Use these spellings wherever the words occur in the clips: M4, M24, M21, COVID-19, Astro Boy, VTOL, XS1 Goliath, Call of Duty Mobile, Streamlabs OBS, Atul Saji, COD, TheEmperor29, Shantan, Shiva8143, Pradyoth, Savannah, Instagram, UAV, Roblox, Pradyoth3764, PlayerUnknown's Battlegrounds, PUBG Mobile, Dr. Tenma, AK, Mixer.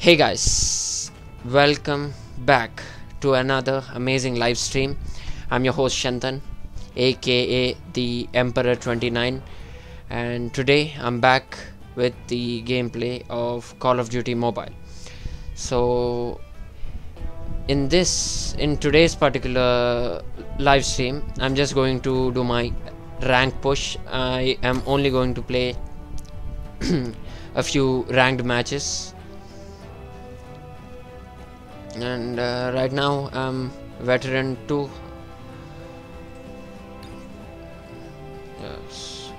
Hey guys, welcome back to another amazing live stream. I'm your host Shantan, aka the Emperor29, and today I'm back with the gameplay of Call of Duty Mobile. So in today's particular live stream, I'm just going to do my rank push. I am only going to play a few ranked matches. And right now I'm veteran 2. Yes.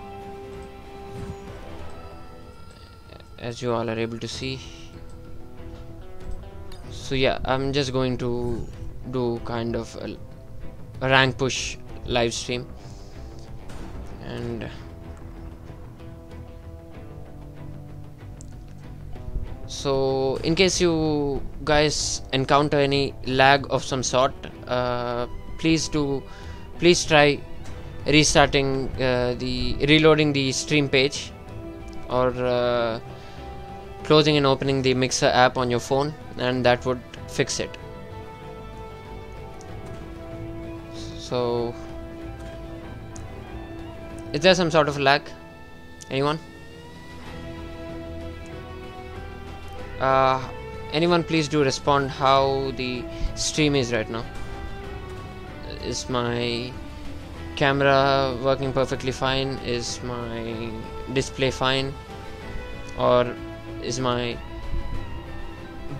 As you all are able to see. So yeah, I'm just going to do kind of a rank push live stream. And so in case you guys encounter any lag of some sort, please try restarting reloading the stream page, or closing and opening the Mixer app on your phone, and that would fix it. So is there some sort of lag? Anyone? Anyone please do respond how the stream is right now. Is my camera working perfectly fine? Is my display fine? Or is my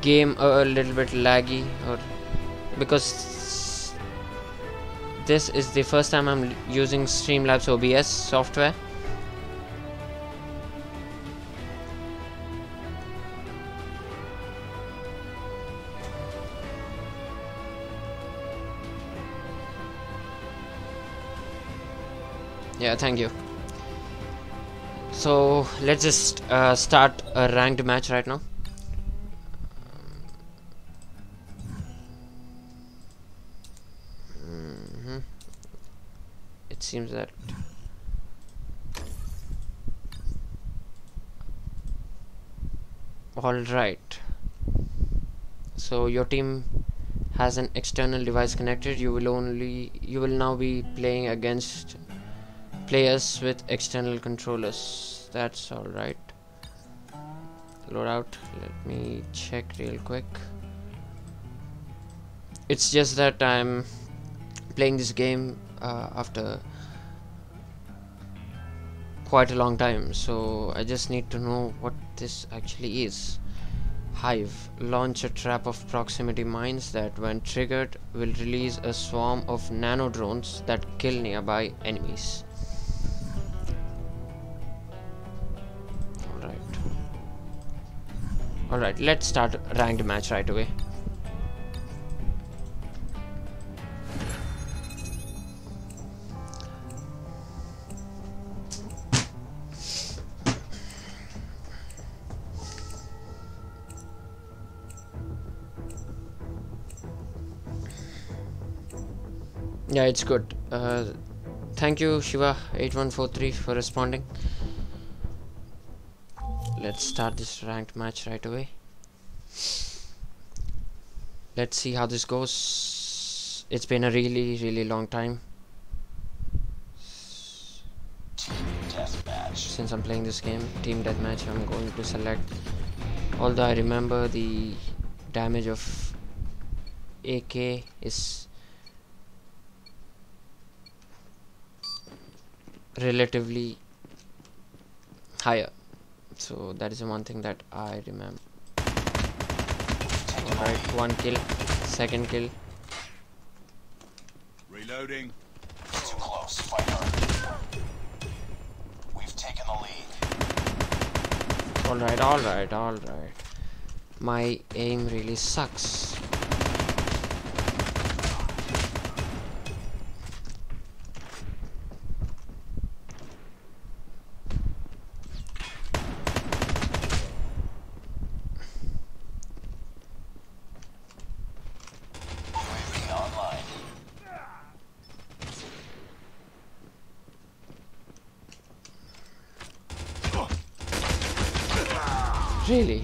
game a little bit laggy? Or because this is the first time I'm using Streamlabs OBS software. Yeah, thank you. So let's just start a ranked match right now. It seems that all right. So your team has an external device connected. You will now be playing against players with external controllers. That's all right. Load out. Let me check real quick. It's just that I'm playing this game after quite a long time, so I just need to know what this actually is. Hive. Launch a trap of proximity mines that, when triggered, will release a swarm of nano drones that kill nearby enemies. Alright, let's start a ranked match right away. Yeah, it's good. Thank you, Shiva8143, for responding. Let's start this ranked match right away. Let's see how this goes. It's been a really long time since I'm playing this game. Team deathmatch. I'm going to select, although I remember the damage of AK is relatively higher. So that is the one thing that I remember. Alright, one kill, second kill. Reloading. Too close, fire. We've taken the lead. Alright. My aim really sucks. Really?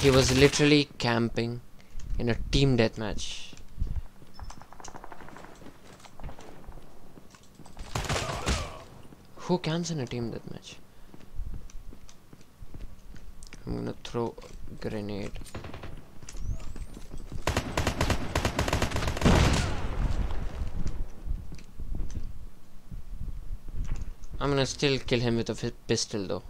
He was literally camping in a team deathmatch. Who camps in a team deathmatch? I'm gonna throw a grenade. I'm gonna still kill him with a pistol though.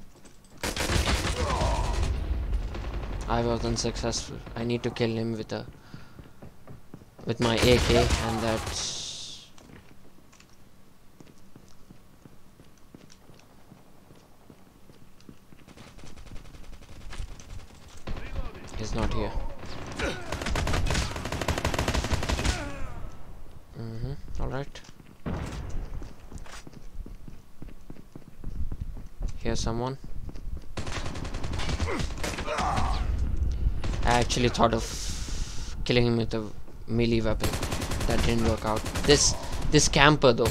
I was unsuccessful. I need to kill him with my AK, and that's... He's not here. Alright. Here's someone. I actually thought of killing him with a melee weapon. That didn't work out. This camper though.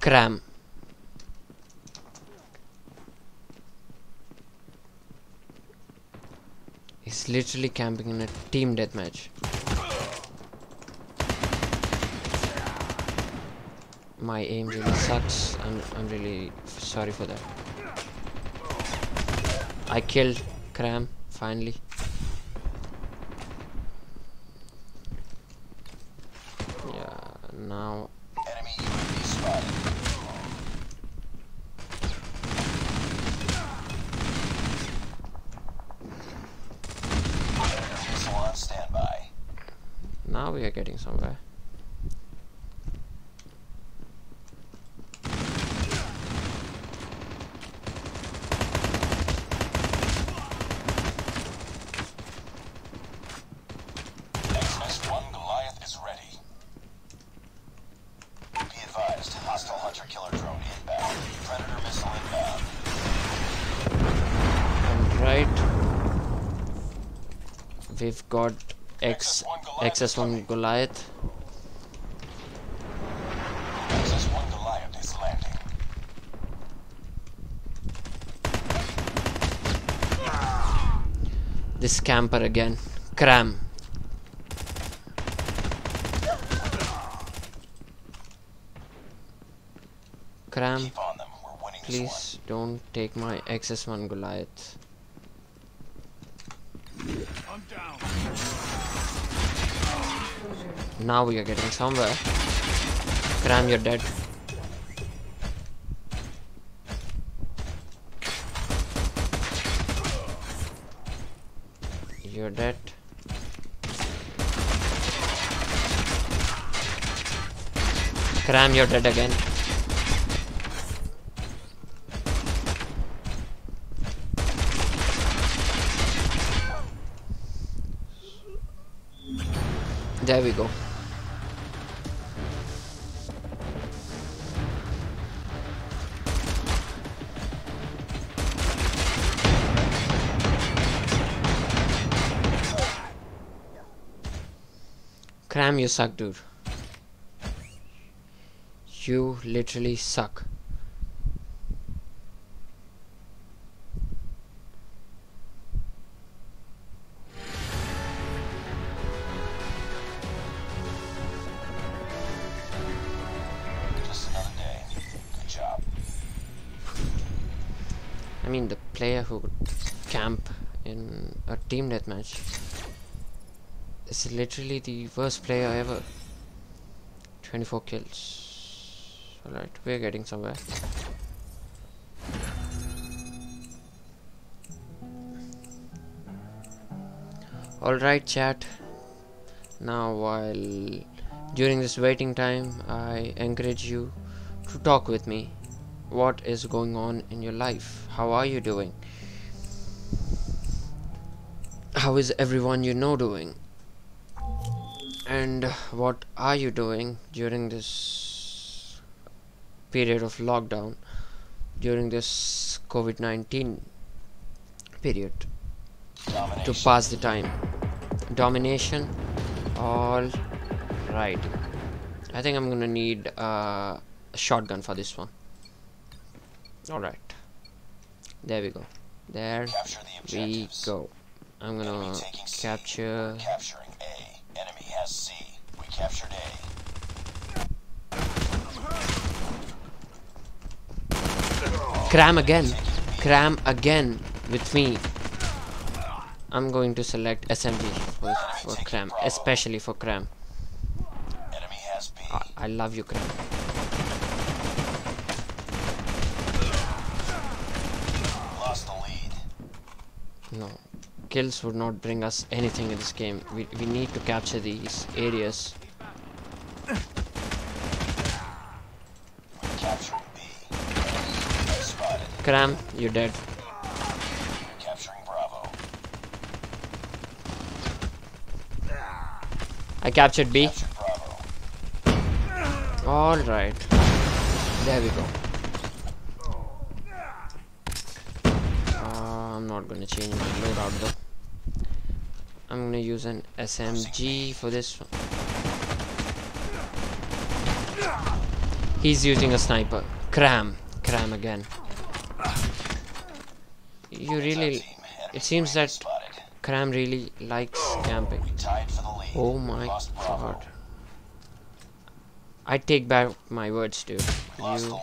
Cram. He's literally camping in a team deathmatch. My aim really sucks. I'm really sorry for that. I killed Cram finally. Now enemy UAV spotted. Missile on standby. Now we are getting somewhere. We've got XS1 Goliath. XS1 Goliath is landing. This camper again. Cram. Cram, please don't take my XS1 Goliath. Now we are getting somewhere. Cram, you're dead. You're dead. Cram, you're dead again. There we go. Cram, you suck, dude. You literally suck. I mean, the player who would camp in a team deathmatch is literally the worst player ever. 24 kills. Alright, we're getting somewhere. Alright, chat. Now, while during this waiting time, I encourage you to talk with me. What is going on in your life? How are you doing? How is everyone you know doing? And what are you doing during this period of lockdown, during this COVID-19 period, to pass the time? Domination. All right, I think I'm gonna need a shotgun for this one. Alright, there we go. There we go. I'm gonna capture. Capturing A. Enemy has C. We captured A. Cram again. Cram again with me. I'm going to select SMG for Cram, especially for Cram. Enemy has B. I love you, Cram. Lost the lead. No, kills would not bring us anything in this game. We need to capture these areas. We captured B. Cram, you're dead. I captured B. Alright. There we go. I'm not gonna change my loadout though. I'm gonna use an SMG for this one. He's using a sniper. Cram. Cram again. You really... It seems that Cram really likes camping. Oh my god. I take back my words, dude. You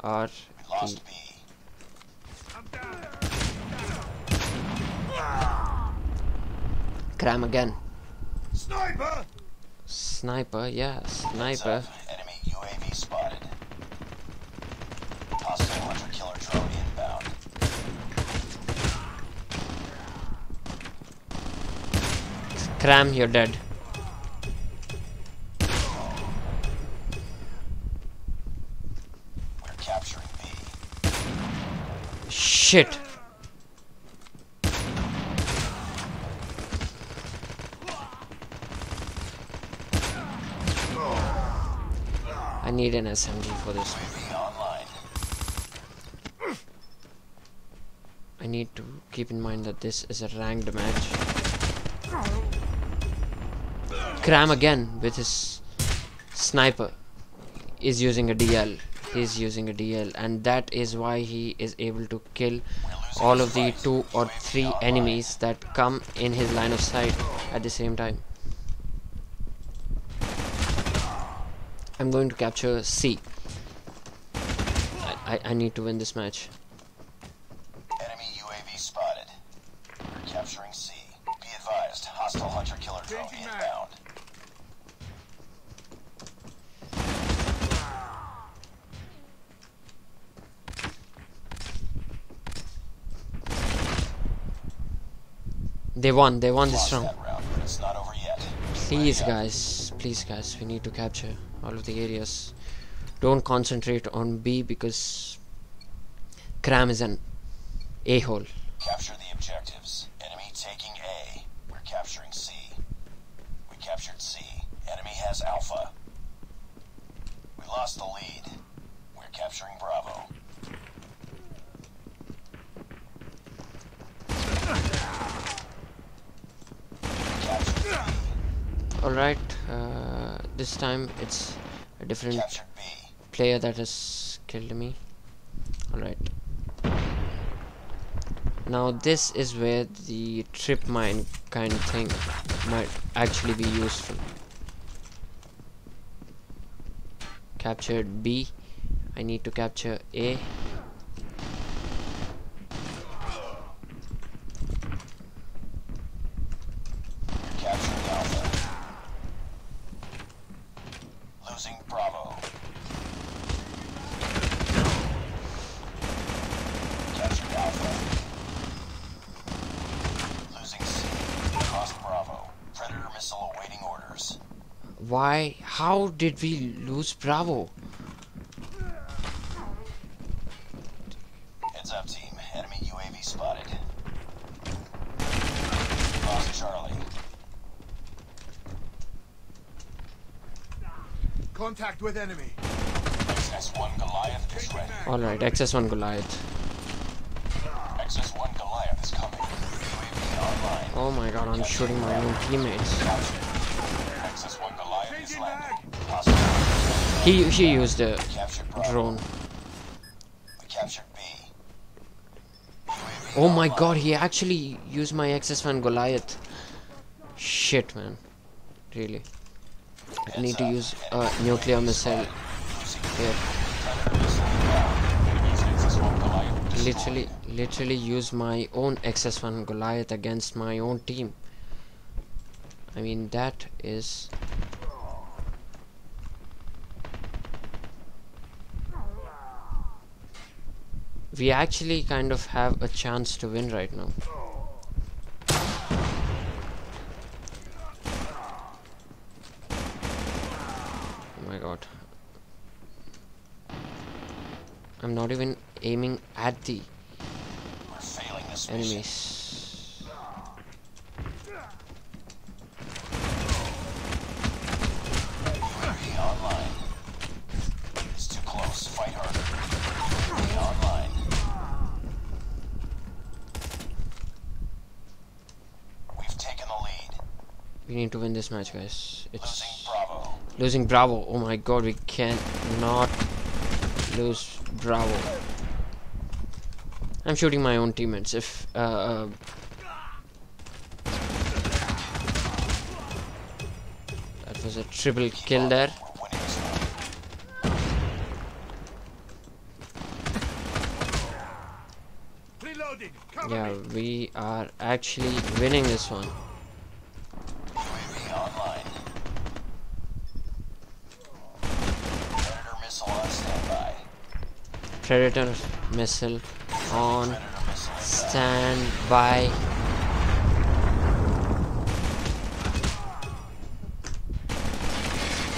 are the... Cram again. Sniper! Sniper, yeah, sniper. Enemy UAV spotted. Possible hunter killer drone inbound. Cram, you're dead. We're capturing B. Shit. I need an SMG for this. I need to keep in mind that this is a ranked match. Cram again with his sniper is using a DL. He's using a DL, and that is why he is able to kill all of the 2 or 3 enemies that come in his line of sight at the same time. I'm going to capture C. I need to win this match. Enemy UAV spotted. We're capturing C. Be advised, hostile hunter killer drone inbound. They won this round. But it's not over yet. Please guys, we need to capture all of the areas. Don't concentrate on B because Cram is an a-hole. Capture the objectives. Enemy taking A. We're capturing C. We captured C. Enemy has Alpha. We lost the lead. We're capturing Bravo. Alright, this time it's a different player that has killed me. Alright. Now this is where the trip mine kind of thing might actually be useful. Captured B. I need to capture A. Why? How did we lose Bravo? Heads up, team. Enemy UAV spotted. Lost Charlie. Contact with enemy. XS1 Goliath is ready. Alright, XS1 Goliath. XS1 Goliath is coming. UAV online. Oh my god, I'm shooting my own teammates. He used the drone. We captured B. Oh my god, he actually used my excess fan Goliath. Shit, man. Really. I need to use a nuclear missile here. Literally use my own excess fan Goliath against my own team. I mean, that is... We actually kind of have a chance to win right now. Oh my god. I'm not even aiming at the enemies. It's too close, fight harder. We need to win this match, guys. It's losing Bravo. Oh my god, we cannot lose Bravo. I'm shooting my own teammates. If that was a triple kill there. Yeah, we are actually winning this one. Predator missile on standby.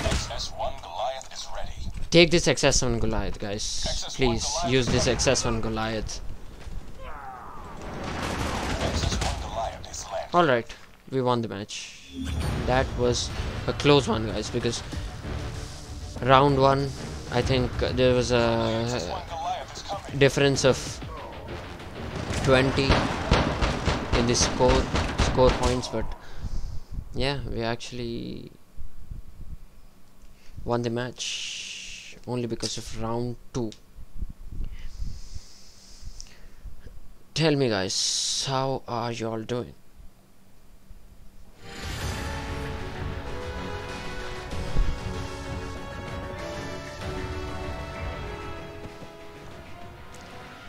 XS1 Goliath is ready. Take this XS1 Goliath, guys. XS1 please Goliath use this XS1 Goliath. Alright, we won the match. That was a close one, guys, because round one, I think there was a difference of 20 in the score points, but yeah, we actually won the match only because of round 2. Tell me, guys, how are you all doing?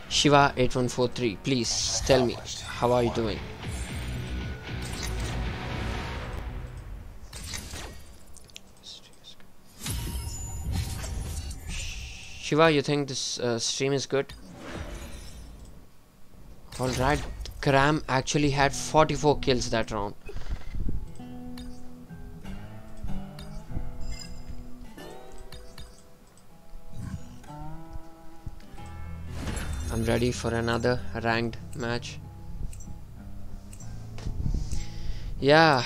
Shiva8143, please tell me, how are you doing? Shiva, you think this stream is good? Alright, Kram actually had 44 kills that round. I'm ready for another ranked match. Yeah,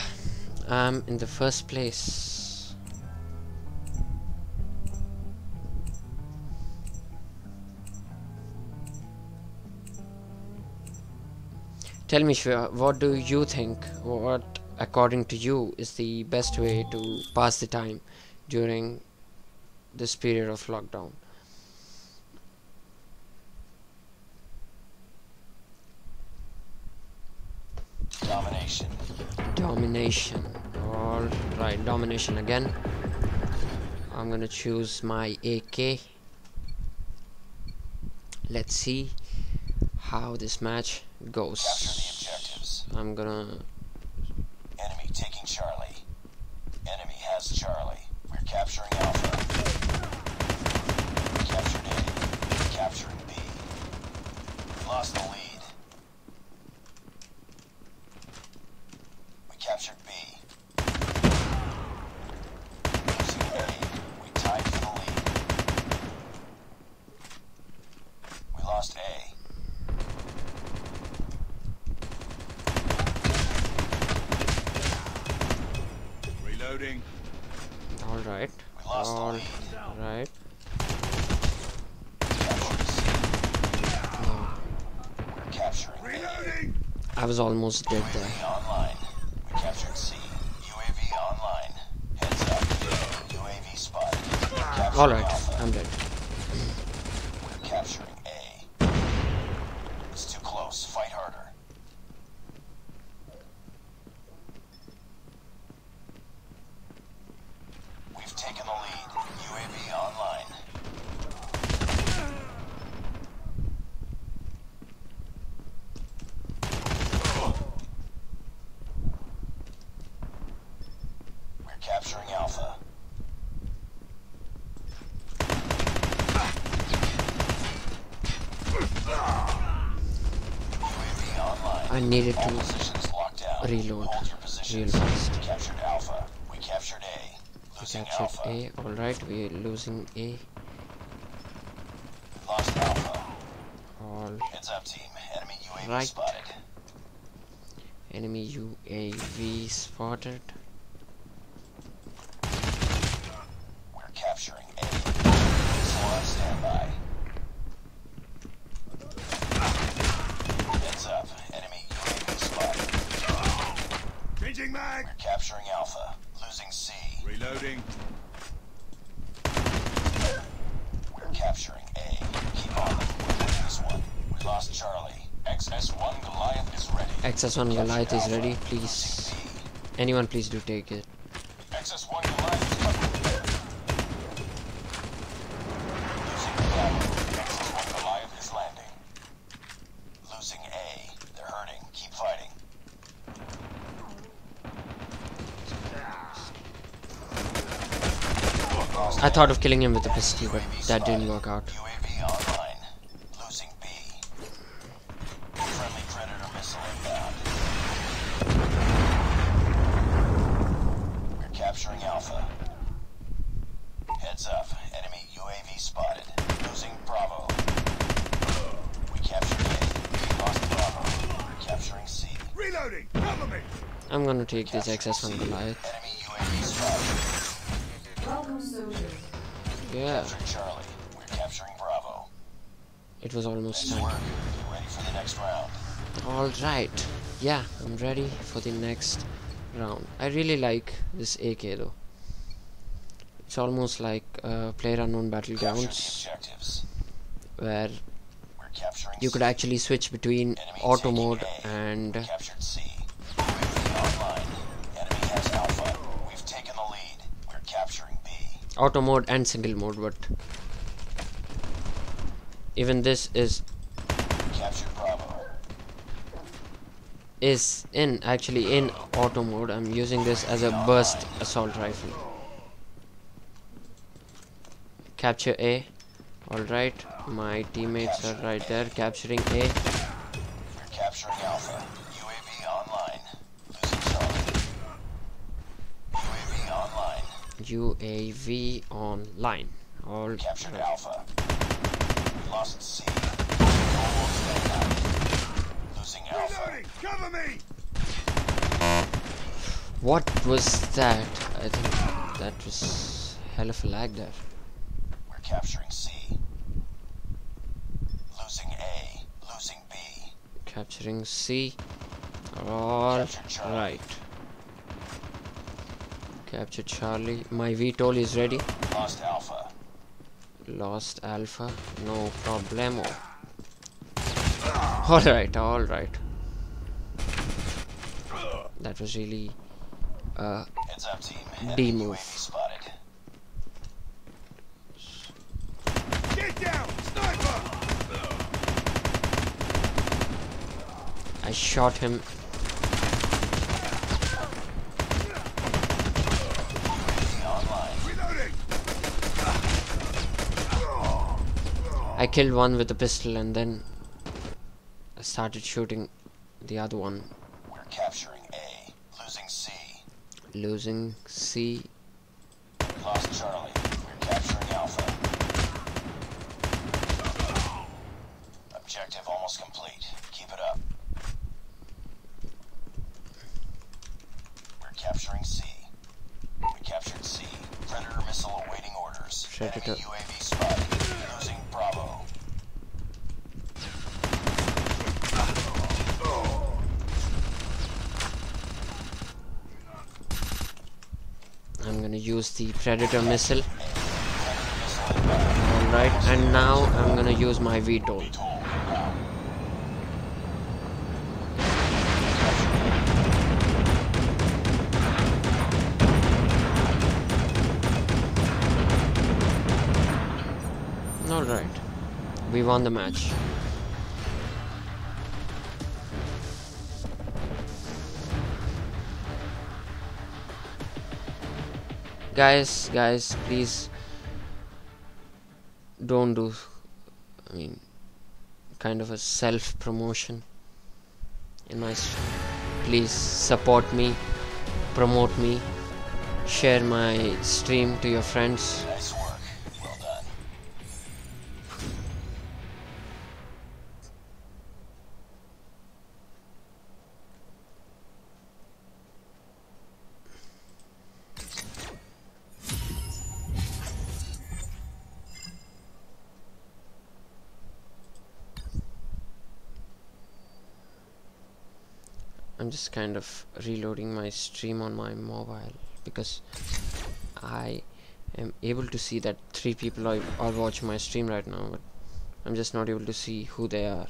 I'm in the first place. Tell me, Shreya, what do you think? What, according to you, is the best way to pass the time during this period of lockdown? Domination. Alright, domination again. I'm gonna choose my AK. Let's see how this match goes. Capture the objectives. I'm gonna... Enemy taking Charlie. Enemy has Charlie. We're capturing Alpha. We captured A. Capturing B. We lost the lead. Captured B. Losing A. We tied for the lead. We lost A. Reloading. Alright. We lost the lead. Alright. Oh. We're capturing Reloading. A. I was almost dead there. Captured C. UAV online. Heads up. UAV spotted. Capturing All right, Alpha. I'm dead. We're capturing A. It's too close. Fight hard. I needed to reload real fast. We captured A. Alright, we're losing A. Lost Alpha. All right. Enemy UAV spotted. We're capturing A. Squad standby. Heads up. Enemy UAV spotted. Changing mag. We're capturing Alpha. Losing C. Reloading. We're capturing A. Keep on. We're this one. We lost Charlie. XS1 Goliath is ready. XS1 Goliath is ready. Please, anyone, please do take it. XS1 Goliath is landing. XS1 Goliath is landing. Losing A. They're hurting. Keep fighting. I thought of killing him with a pistol, but that didn't work out. I'm gonna take this XS1 Goliath. Yeah. It was almost time. Alright. Yeah, I'm ready for the next round. I really like this AK though. It's almost like PlayerUnknown's Battlegrounds, where you could actually switch between auto mode and auto mode and single mode, but even this is actually in auto mode. I'm using this as a burst assault rifle. Capture A. All right, my teammates are right there capturing A. We're capturing Alpha. UAV online. Losing Charlie. UAV online. UAV online. All captured right. Alpha. We lost C. Losing Alpha. Reloading. Cover me. What was that? I think that was hell of a lag there. We're capturing C. Losing A, losing B. Capturing C. All right. Capture Charlie. My VTOL is ready. Lost Alpha. Lost Alpha. No problemo. All right. All right. That was really D move. Get down, sniper! I shot him. I killed one with a pistol and then I started shooting the other one. We're capturing A, losing C. Losing C. We lost Charlie. We're capturing Alpha. Objective almost complete. Keep it up. Capturing C. We captured C. Predator missile awaiting orders. Predator. Enemy UAV spotted. Losing Bravo. I'm gonna use the Predator missile. Alright, and now I'm gonna use my VTOL. Alright, we won the match. Guys, please don't do, kind of a self-promotion. in my stream. Please support me, promote me, share my stream to your friends. Nice work. Well done. I'm just kind of reloading my stream on my mobile because I am able to see that 3 people are watching my stream right now, but I'm just not able to see who they are.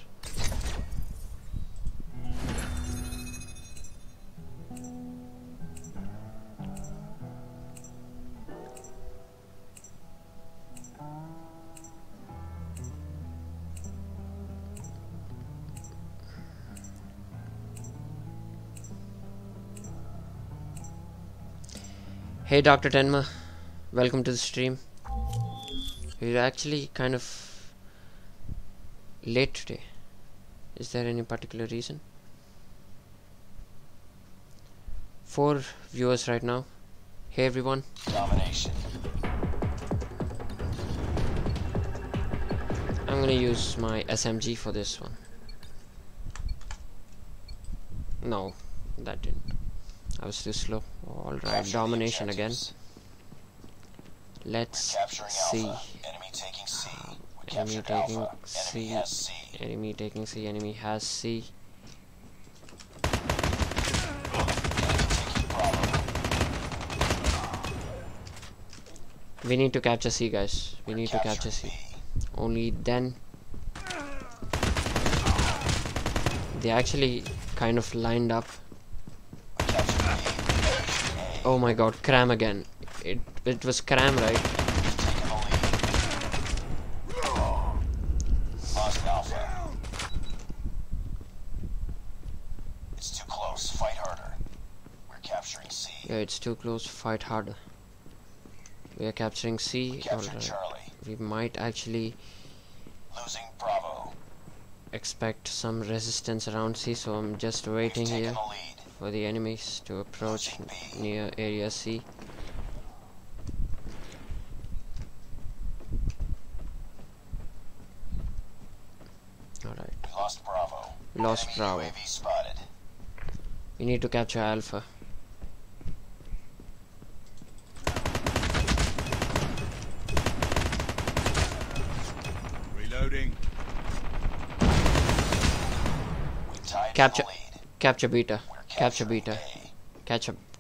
Hey Dr. Tenma, welcome to the stream. You're actually kind of late today. Is there any particular reason? 4 viewers right now. Hey everyone. Domination. I'm gonna use my SMG for this one. No, that didn't. I was too slow. Alright, domination again. Let's see. Enemy taking C. Enemy taking C. Enemy has C. We need to capture C, guys. We need to capture C. Only then. They actually kind of lined up. Oh my god, cram again. It was cram, right? Lost alpha. It's too close, fight harder. We're capturing C. Yeah, it's too close, fight harder. We are capturing C. Alright. We might actually losing Bravo. Expect some resistance around C, so I'm just waiting here for the enemies to approach near area C. Alright. Lost Bravo. Lost Bravo. We need to capture Alpha. Reloading. Capture Beta. Capture Beta,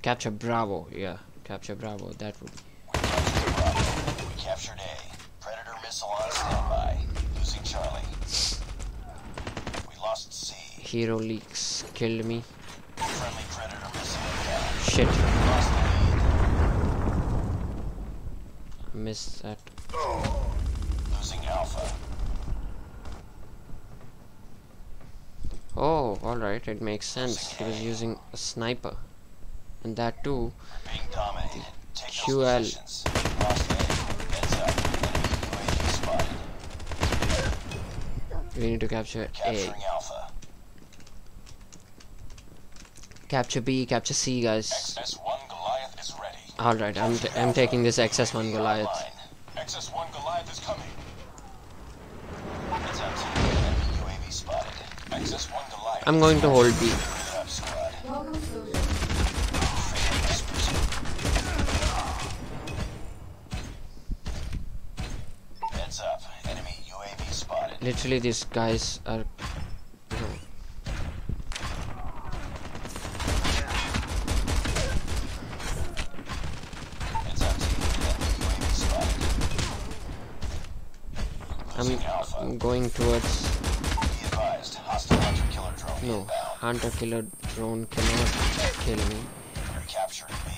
capture Bravo, yeah, capture Bravo. That would. We captured Bravo. We captured A. Predator missile on standby. Losing Charlie. We lost C. Hero leaks killed me. Friendly predator missile down. Shit. Lost lead. Missed that. Oh. Losing Alpha. Oh, alright, it makes sense. He was using a sniper. And that too, the QL. We need to capture A. Capture B, capture C, guys. Alright, I'm taking this XS1 Goliath. XS1 Goliath is coming. I'm going to hold B. Heads up, enemy UAV spotted. Literally, these guys are. I'm going towards. No, hunter killer drone cannot kill me. You're capturing me.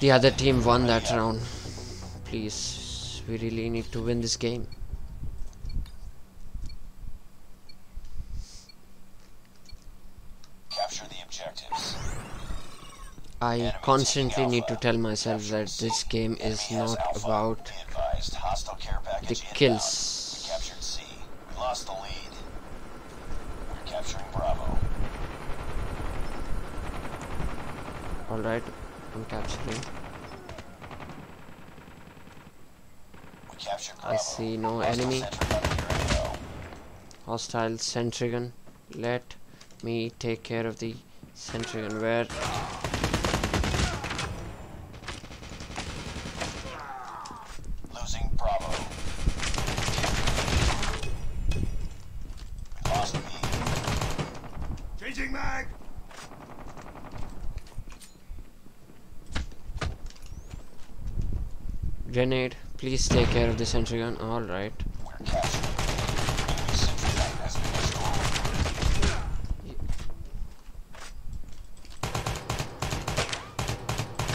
The other team won that round. Please, we really need to win this game. Capture the objectives. I constantly need to tell myself that this game is not about neutralized. Hostile care package inbound. Kills. We captured C. We lost the lead. We're capturing Bravo. Alright, I'm capturing. We captured Bravo. I see no enemy. Hostile sentry gun. Let me take care of the sentry gun. Where? Losing Bravo. We lost me. Changing mag. Grenade. Please take care of the sentry gun. All right. We're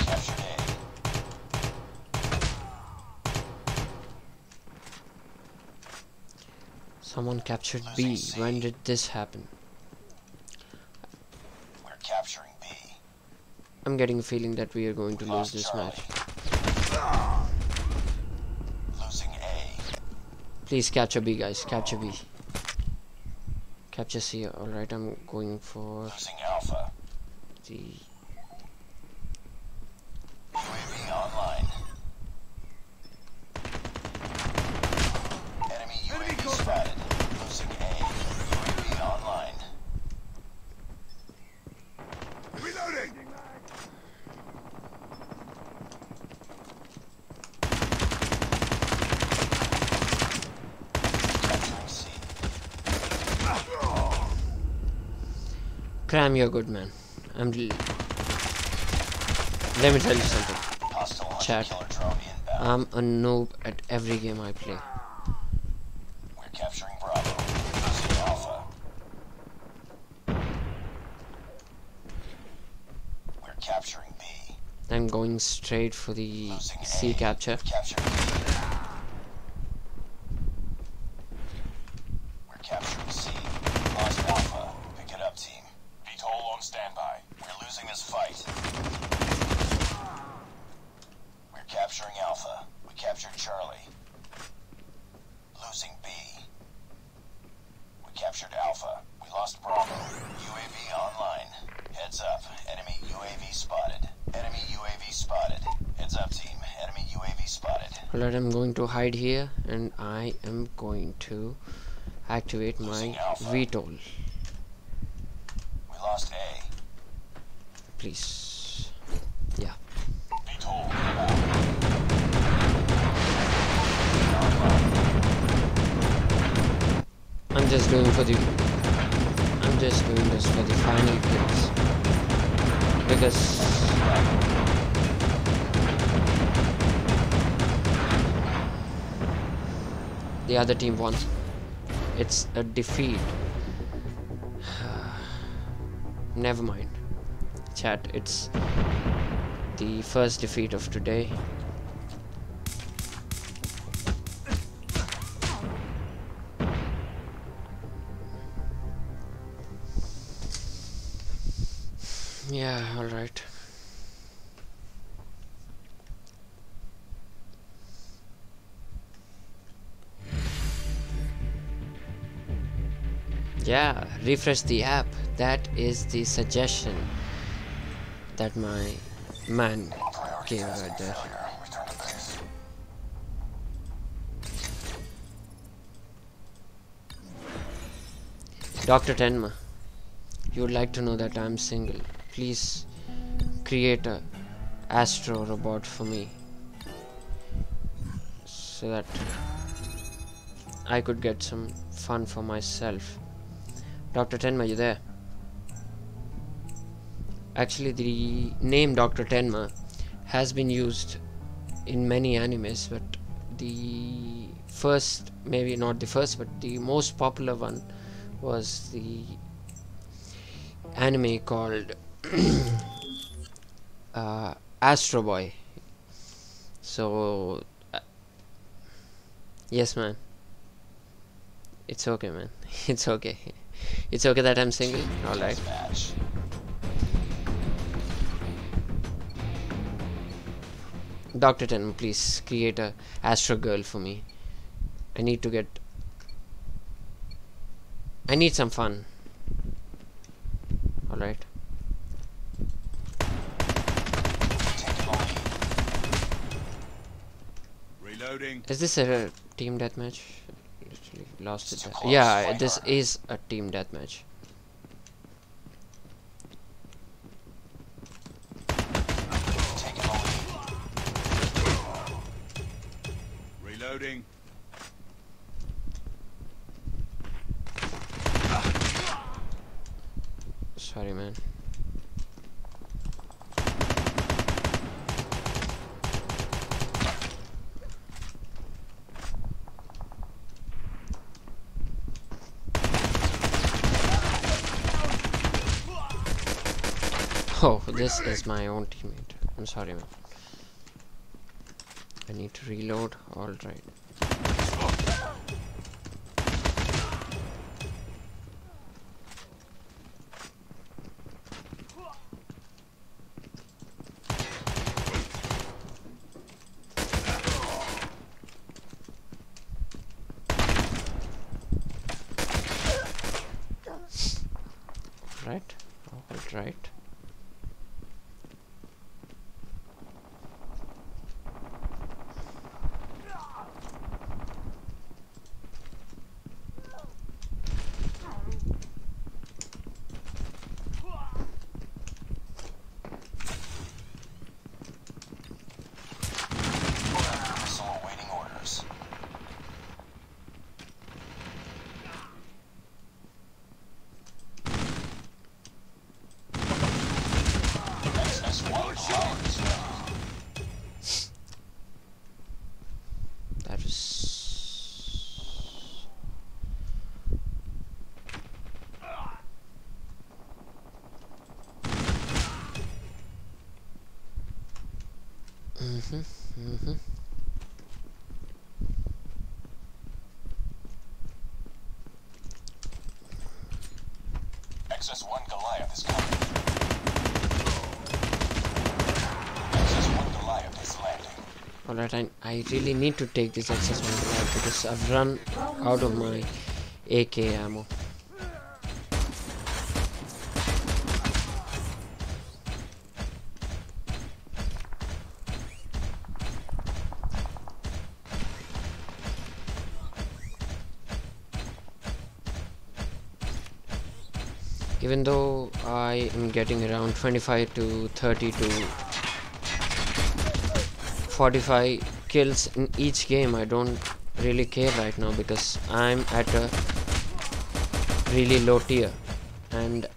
captured. Someone captured B. When did this happen? We're capturing B. I'm getting a feeling that we are going to lose this match. Losing A. Please capture B, guys. Capture B. Capture C. Alright, I'm going for losing Alpha. D. UAV online. Enemy UAV spotted. Cram, you're good, man. Let me tell you something, chat. I'm a noob at every game I play. We're capturing Bravo. Alpha. We're capturing B. I'm going straight for the C capture. Alright, I'm going to hide here and I am going to activate my VTOL. We lost A. Please. Yeah. VTOL. I'm just doing this for the final kills. Because the other team won. It's a defeat. Never mind, chat. It's the first defeat of today. Yeah, alright. Yeah, refresh the app. That is the suggestion that my man gave right there. Dr. Tenma, you would like to know that I'm single. Please create a Astro robot for me so that I could get some fun for myself. Dr. Tenma, are you there? Actually, the name Dr. Tenma has been used in many animes, but the first, maybe not the first, but the most popular one was the anime called Astro Boy. So, yes, man. It's okay, man. It's okay. It's okay that I'm single. Alright. Dr. Tenma, please create a Astro Girl for me. I need some fun. Alright. Is this a team deathmatch? Literally lost it. Yeah, this is a team deathmatch. Reloading. Sorry, man. Oh, this is my own teammate. I'm sorry, man. I need to reload. Alright. Right. Access one Goliath is coming. Access one Goliath is landing. Alright, I really need to take this access one Goliath because I've run out of my AK ammo. Even though I am getting around 25 to 30 to 45 kills in each game, I don't really care right now because I'm at a really low tier and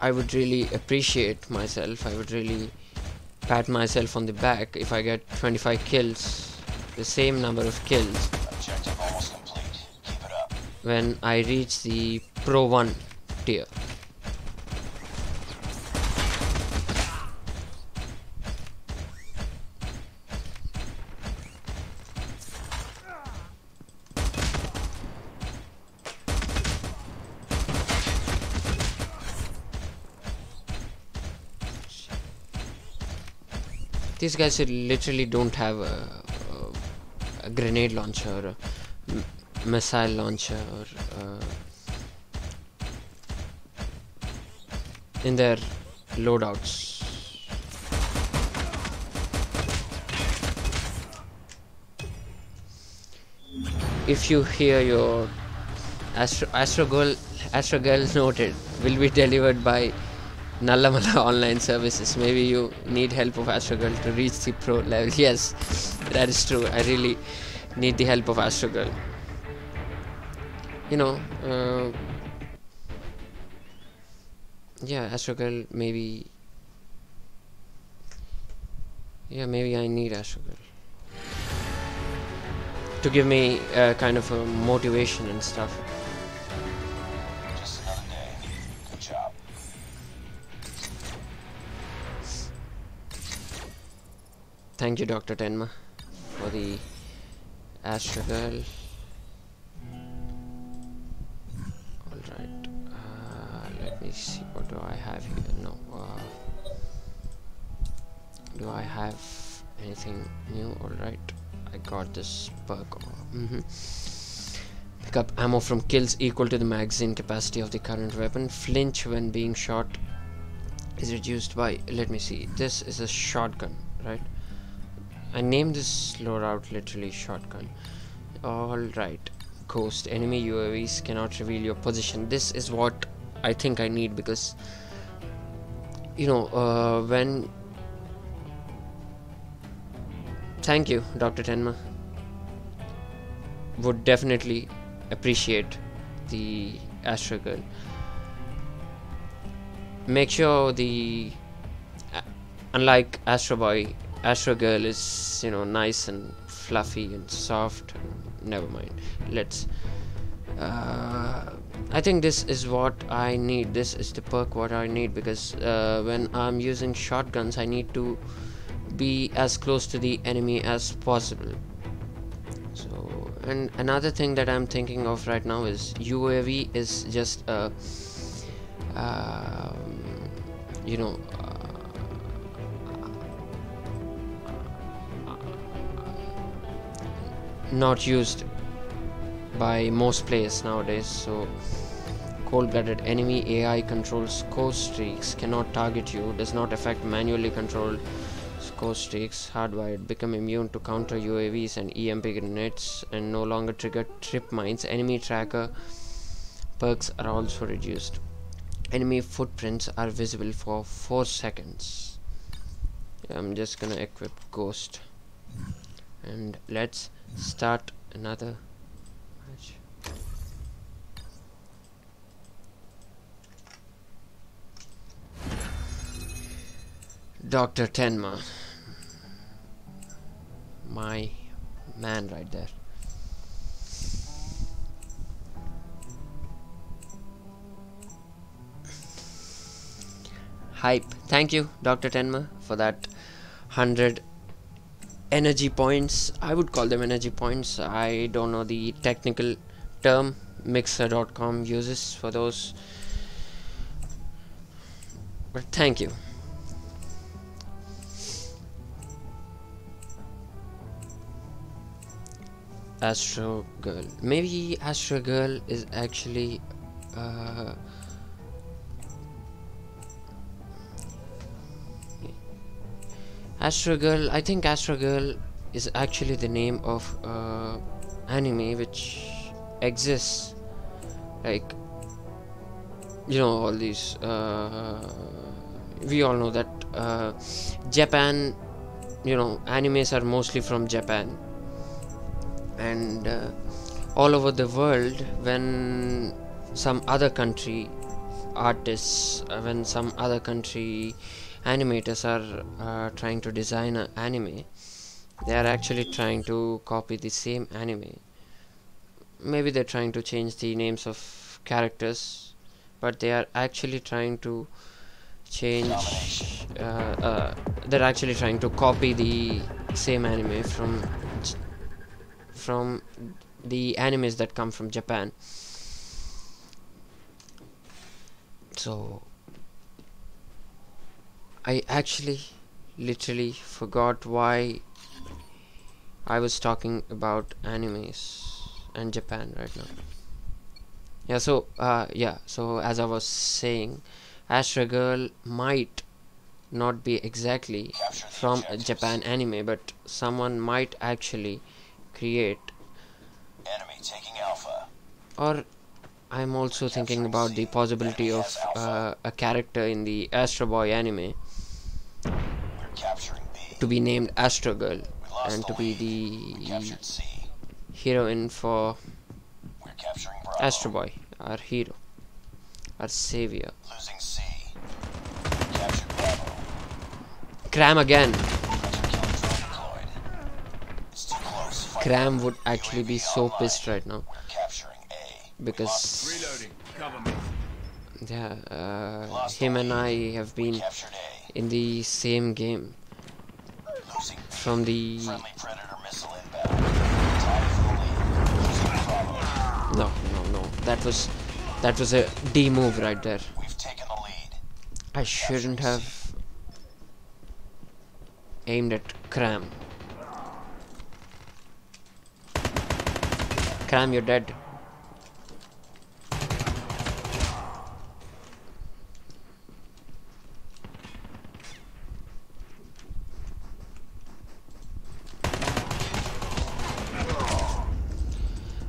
I would really appreciate myself. I would really pat myself on the back if I get 25 kills, the same number of kills, when I reach the Pro 1 tier. These guys literally don't have a grenade launcher, missile launcher in their loadouts. If you hear your Astro Girl noted will be delivered by Nallamala Online Services, maybe you need help of Astro Girl to reach the pro level. Yes, that is true. I really need the help of Astro Girl. You know, yeah, Astro Girl, maybe. Yeah, maybe I need Astro Girl to give me kind of a motivation and stuff. Just another day. Good job. Thank you, Dr. Tenma, for the Astro Girl. Right, let me see, what do I have here? No, do I have anything new? Alright, I got this perk. Pick up ammo from kills equal to the magazine capacity of the current weapon. Flinch when being shot is reduced by, let me see, this is a shotgun, right? I named this loadout literally shotgun. Alright, ghost enemy UAVs cannot reveal your position. This is what I think I need, because you know, when, thank you Dr. Tenma, would definitely appreciate the Astro Girl. Make sure the, unlike Astro Boy, Astro Girl is, you know, nice and fluffy and soft. Never mind, let's I think this is what I need. This is the perk what I need, because when I'm using shotguns I need to be as close to the enemy as possible. So, and another thing that I'm thinking of right now is UAV is just a you know, not used by most players nowadays. So cold-blooded enemy AI controls score streaks, cannot target you, does not affect manually controlled score streaks, hardwired, become immune to counter UAVs and EMP grenades, and no longer trigger trip mines. Enemy tracker perks are also reduced. Enemy footprints are visible for 4 seconds. I'm just gonna equip Ghost and let's start another. Dr. Tenma, my man right there. Hype. Thank you Dr. Tenma for that 100 energy points. I would call them energy points. I don't know the technical term Mixer.com uses for those, but thank you. Astro Girl. Maybe Astro Girl is actually Astro Girl. I think Astro Girl is actually the name of anime which exists, like, you know, all these we all know that Japan, you know, animes are mostly from Japan. And all over the world, when some other country artists, when some other country animators are trying to design an anime, they are actually trying to copy the same anime. Maybe they're trying to change the names of characters, but they are actually trying to change they're actually trying to copy the same anime from the animes that come from Japan. So I actually literally forgot why I was talking about animes and Japan right now. Yeah, so so as I was saying, Astro Girl might not be exactly from a Japan anime, but someone might actually create enemy taking alpha. Or I'm also thinking about the possibility of a character in the Astro Boy anime to be named Astro Girl and to be the heroine for Astro Boy, our hero, our savior. Cram again. Cram would actually be so pissed right now, because yeah, him and I have been in the same game from the no, that was a D move right there. I shouldn't have aimed at Cram. Cram, you're dead.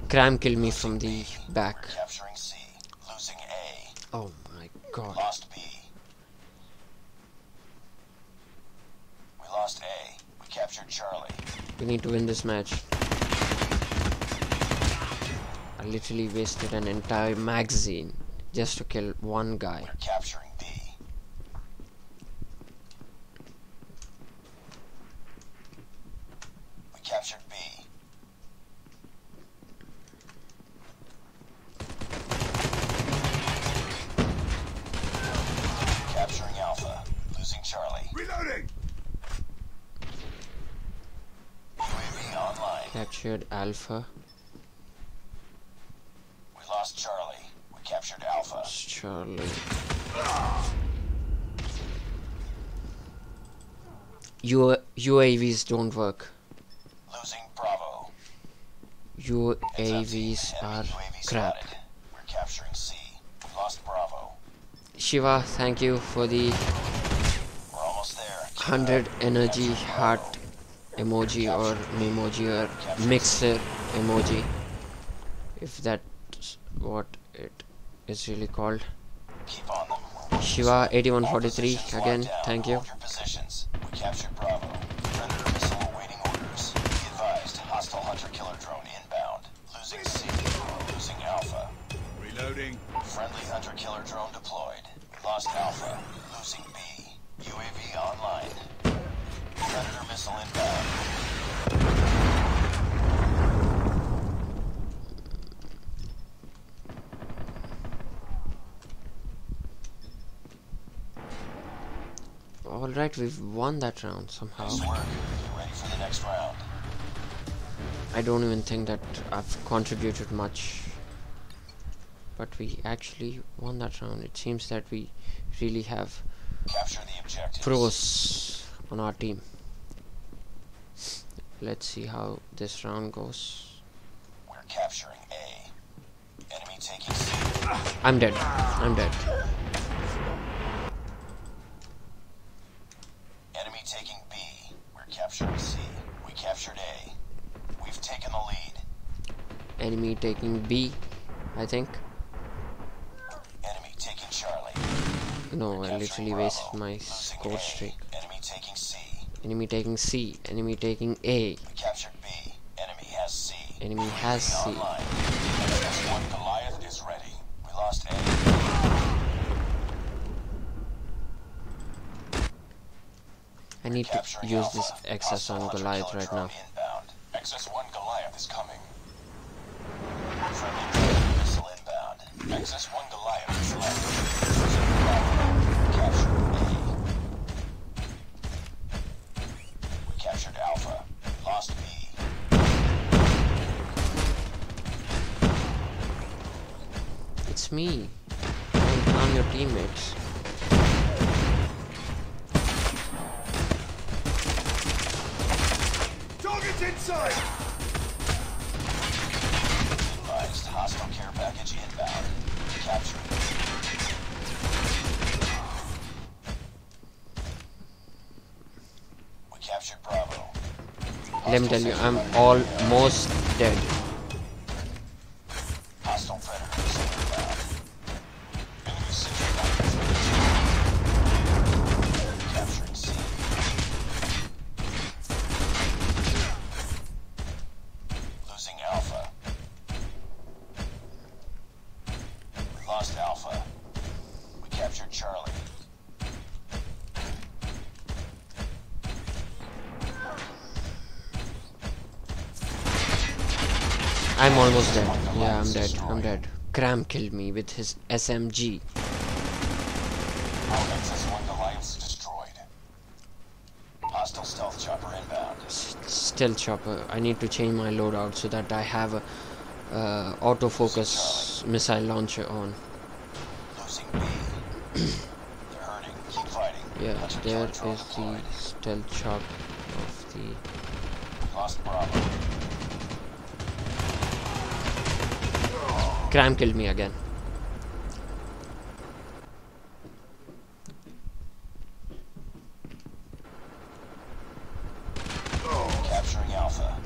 Cram killed me from the back. Capturing C, losing A. Oh my god. Lost B. We lost A. We captured Charlie. We need to win this match. I literally wasted an entire magazine just to kill one guy. We're capturing B. We captured B. Charlie. Reloading. UAV online. Captured Alpha. We lost Charlie. We captured Alpha. Lost Charlie. UAVs don't work. Losing Bravo. UAVs are crap. Spotted. We're capturing C. We lost Bravo. Shiva, thank you for the 100 energy heart emoji or memoji or mixer emoji, if that's what it is really called. Shiva8143, again thank you. Reloading. Friendly hunter killer drone deployed. Lost Alpha, losing B. UAV online. Predator missile inbound. Alright, we've won that round somehow. Nice work. Get ready for the next round. I don't even think that I've contributed much, but we actually won that round. It seems that we really have capture the objectives. Pros on our team. Let's see how this round goes. We're capturing A. Enemy taking C. I'm dead. I'm dead. Enemy taking B. We're capturing C. We captured A. We've taken the lead. Enemy taking B, I think. Enemy taking Charlie. No, I literally wasted my score streak. Enemy taking C. Enemy taking C. Enemy taking A. We captured B. Enemy has C. Enemy has C. One Goliath is ready. We lost A. I need to use this XS on Goliath right now. XS1 Goliath is coming. Friendly missile inbound. XS1 Goliath is selected. It's me. I'm your teammates. Target's inside. Advised, hostile care package inbound. Capture. We captured Bravo. Let me tell you, I'm almost dead. I'm almost dead. Yeah, I'm dead. I'm dead. Cram killed me with his SMG. Stealth chopper. I need to change my loadout so that I have a autofocus missile launcher on. Yeah. there is the stealth shot of the Lost Bravo. Crime killed me again. Capturing Alpha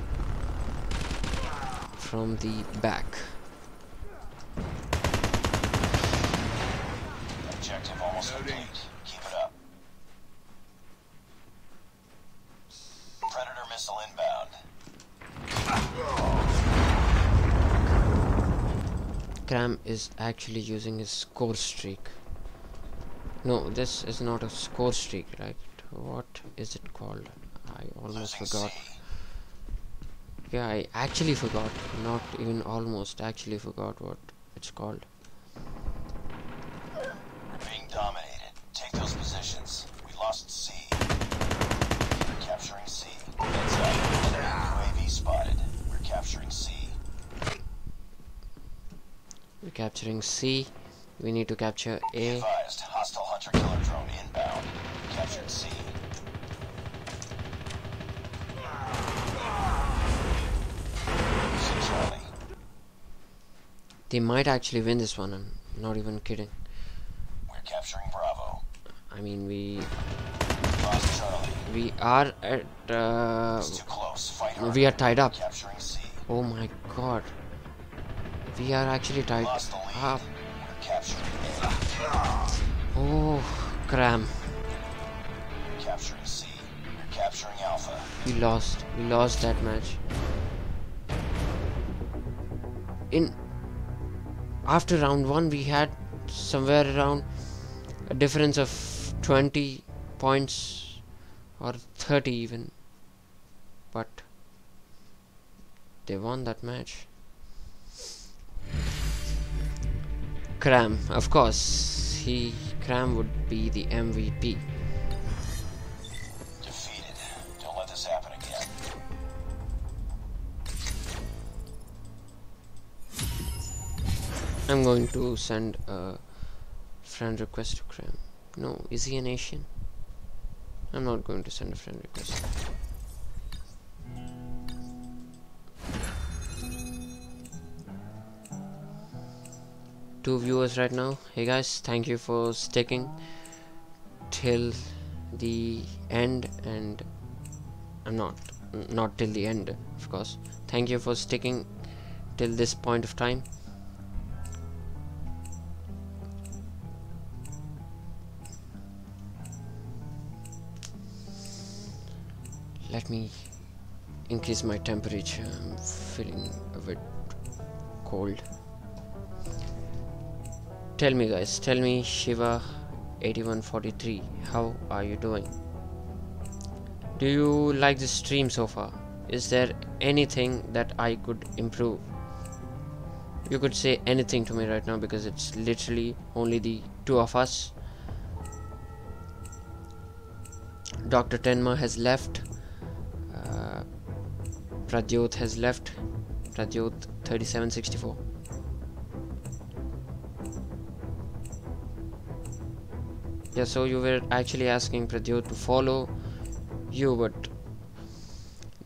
from the back. Objective almost complete. Keep it up. Predator missile inbound. Cram is actually using his score streak. No, this is not a score streak, right? What is it called? I almost forgot. Yeah, I actually forgot. Not even almost, actually forgot what it's called. Dominated. Take those positions. We lost C. We're capturing C. Heads up. Enemy UAV spotted. We're capturing C. We're capturing C. We need to capture A. Be advised. Hostile hunter killer drone inbound. Captured C. Charlie. They might actually win this one. I'm not even kidding. Capturing Bravo. I mean, we are at too close. Fight hard. We are tied up. C. Oh my god, we are actually tied up. Oh cram. We're capturing C. We're capturing Alpha. We lost that match. In after round one, we had somewhere around a difference of 20 points or 30 even, but they won that match. Cram, of course, Cram would be the MVP. Defeated. Don't let this happen again. I'm going to send a friend request to Cram. No, is he an Asian? I'm not going to send a friend request. Two viewers right now. Hey guys, thank you for sticking till the end, and I'm not till the end, of course. Thank you for sticking till this point of time. Let me increase my temperature. I'm feeling a bit cold. Tell me guys, tell me, Shiva8143, how are you doing? Do you like the stream so far? Is there anything that I could improve? You could say anything to me right now, because it's literally only the two of us. Dr. Tenma has left. Pradyoth has left. Pradyoth3764. Yeah, so you were actually asking Pradyoth to follow you, but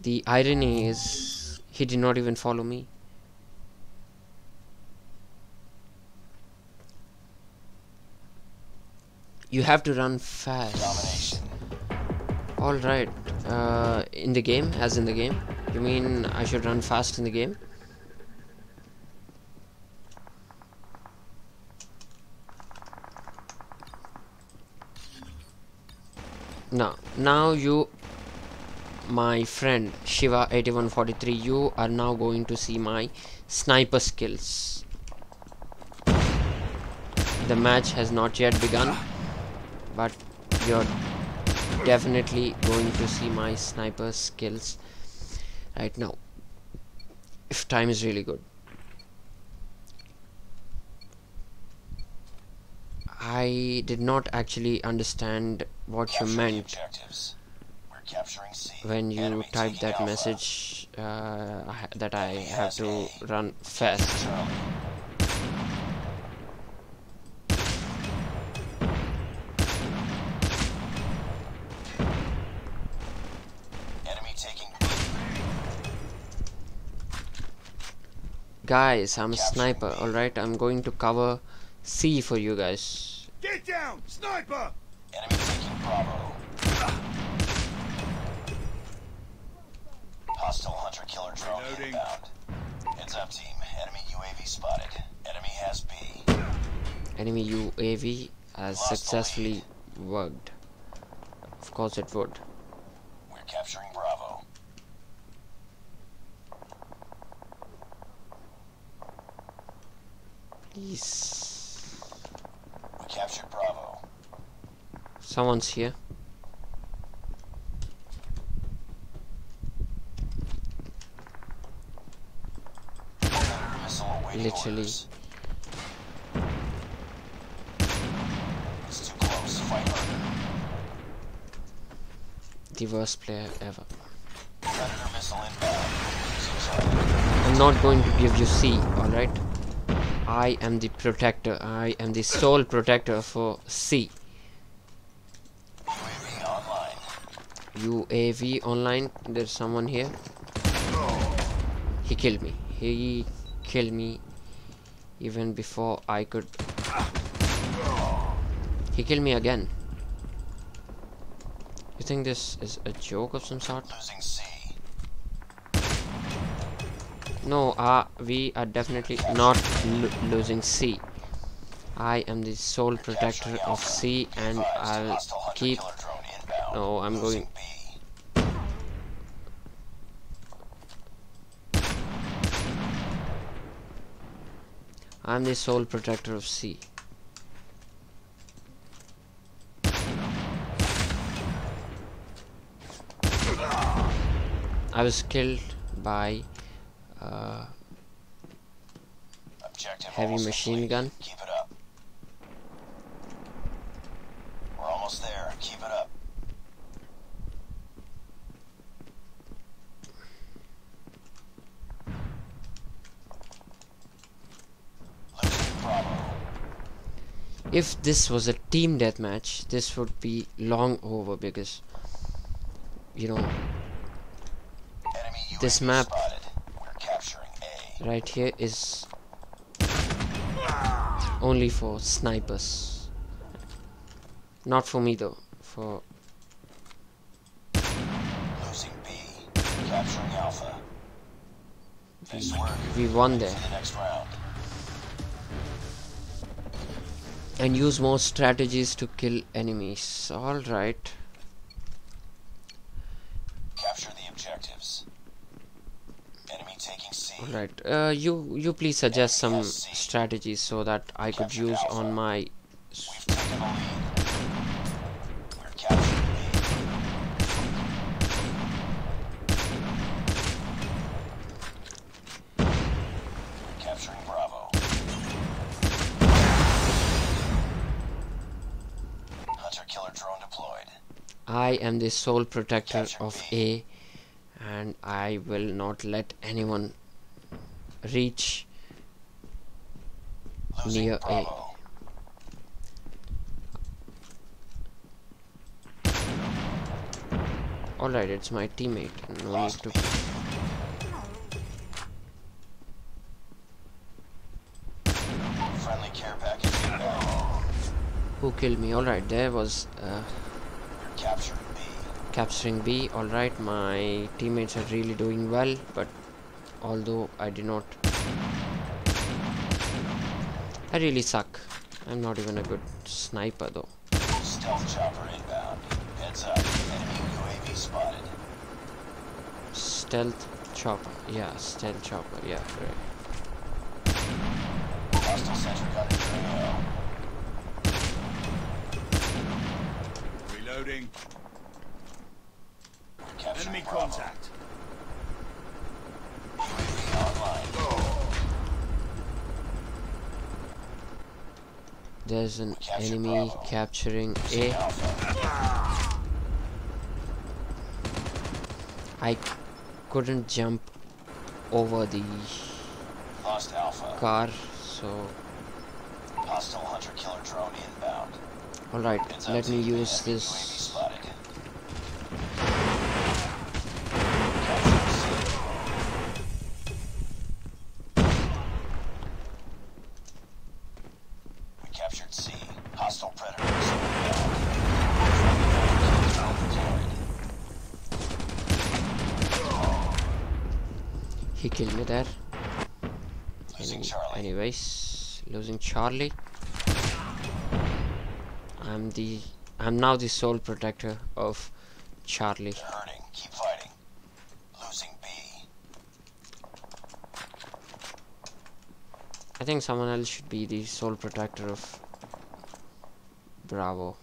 the irony is he did not even follow me. You have to run fast. Alright, in the game, as in the game. You mean I should run fast in the game? Now you, my friend Shiva8143, you are now going to see my sniper skills. The match has not yet begun, but you're definitely going to see my sniper skills right now, if time is really good. I did not actually understand what you meant when you typed that message that I have to run fast. Guys, I'm a sniper, alright? I'm going to cover C for you guys. Get down, sniper! Enemy taking Bravo. Hostile hunter killer drone inbound. Heads up team, enemy UAV spotted. Enemy has B. Enemy UAV has successfully worked. Of course it would. We're capturing Bravo. Please. We captured Bravo. Someone's here. Literally. It's too close. Fight harder. The worst player ever. Predator missile inbound. I'm not going to give you C, alright? I am the protector. I am the sole protector for C. UAV online. UAV online. There's someone here. He killed me. He killed me even before I could. He killed me again. You think this is a joke of some sort? No, we are definitely not losing C. I am the sole protector of C, and I'll keep. No, I'm going. I'm the sole protector of C. I was killed by heavy machine gun. Keep it up. We're almost there. Keep it up. If this was a team deathmatch, this would be long over because, you know, this map right here is only for snipers. Not for me though. For losing B, capturing Alpha. We won there. The next round. And use more strategies to kill enemies. All right. Capture the objectives. Alright, you please suggest some strategies so that I could use on my. I am the sole protector of A, and I will not let anyone reach near A. Alright, it's my teammate. No need to. Friendly care package. Who killed me? Alright, there was capturing B. Alright, my teammates are really doing well, but although I did not, I really suck. I'm not even a good sniper though. Stealth chopper inbound. Heads up. Enemy UAV spotted. Stealth chopper. Yeah, stealth chopper. Yeah, great. Hostile center gun is going out. Reloading. Enemy contact. There's an enemy capturing A. I couldn't jump over the car, so. Hostile hunter killer drone inbound. All right, let me use this. He killed me there. Anyways, losing Charlie. I'm now the sole protector of Charlie. They're hurting. Keep fighting. Losing B. I think someone else should be the sole protector of Bravo.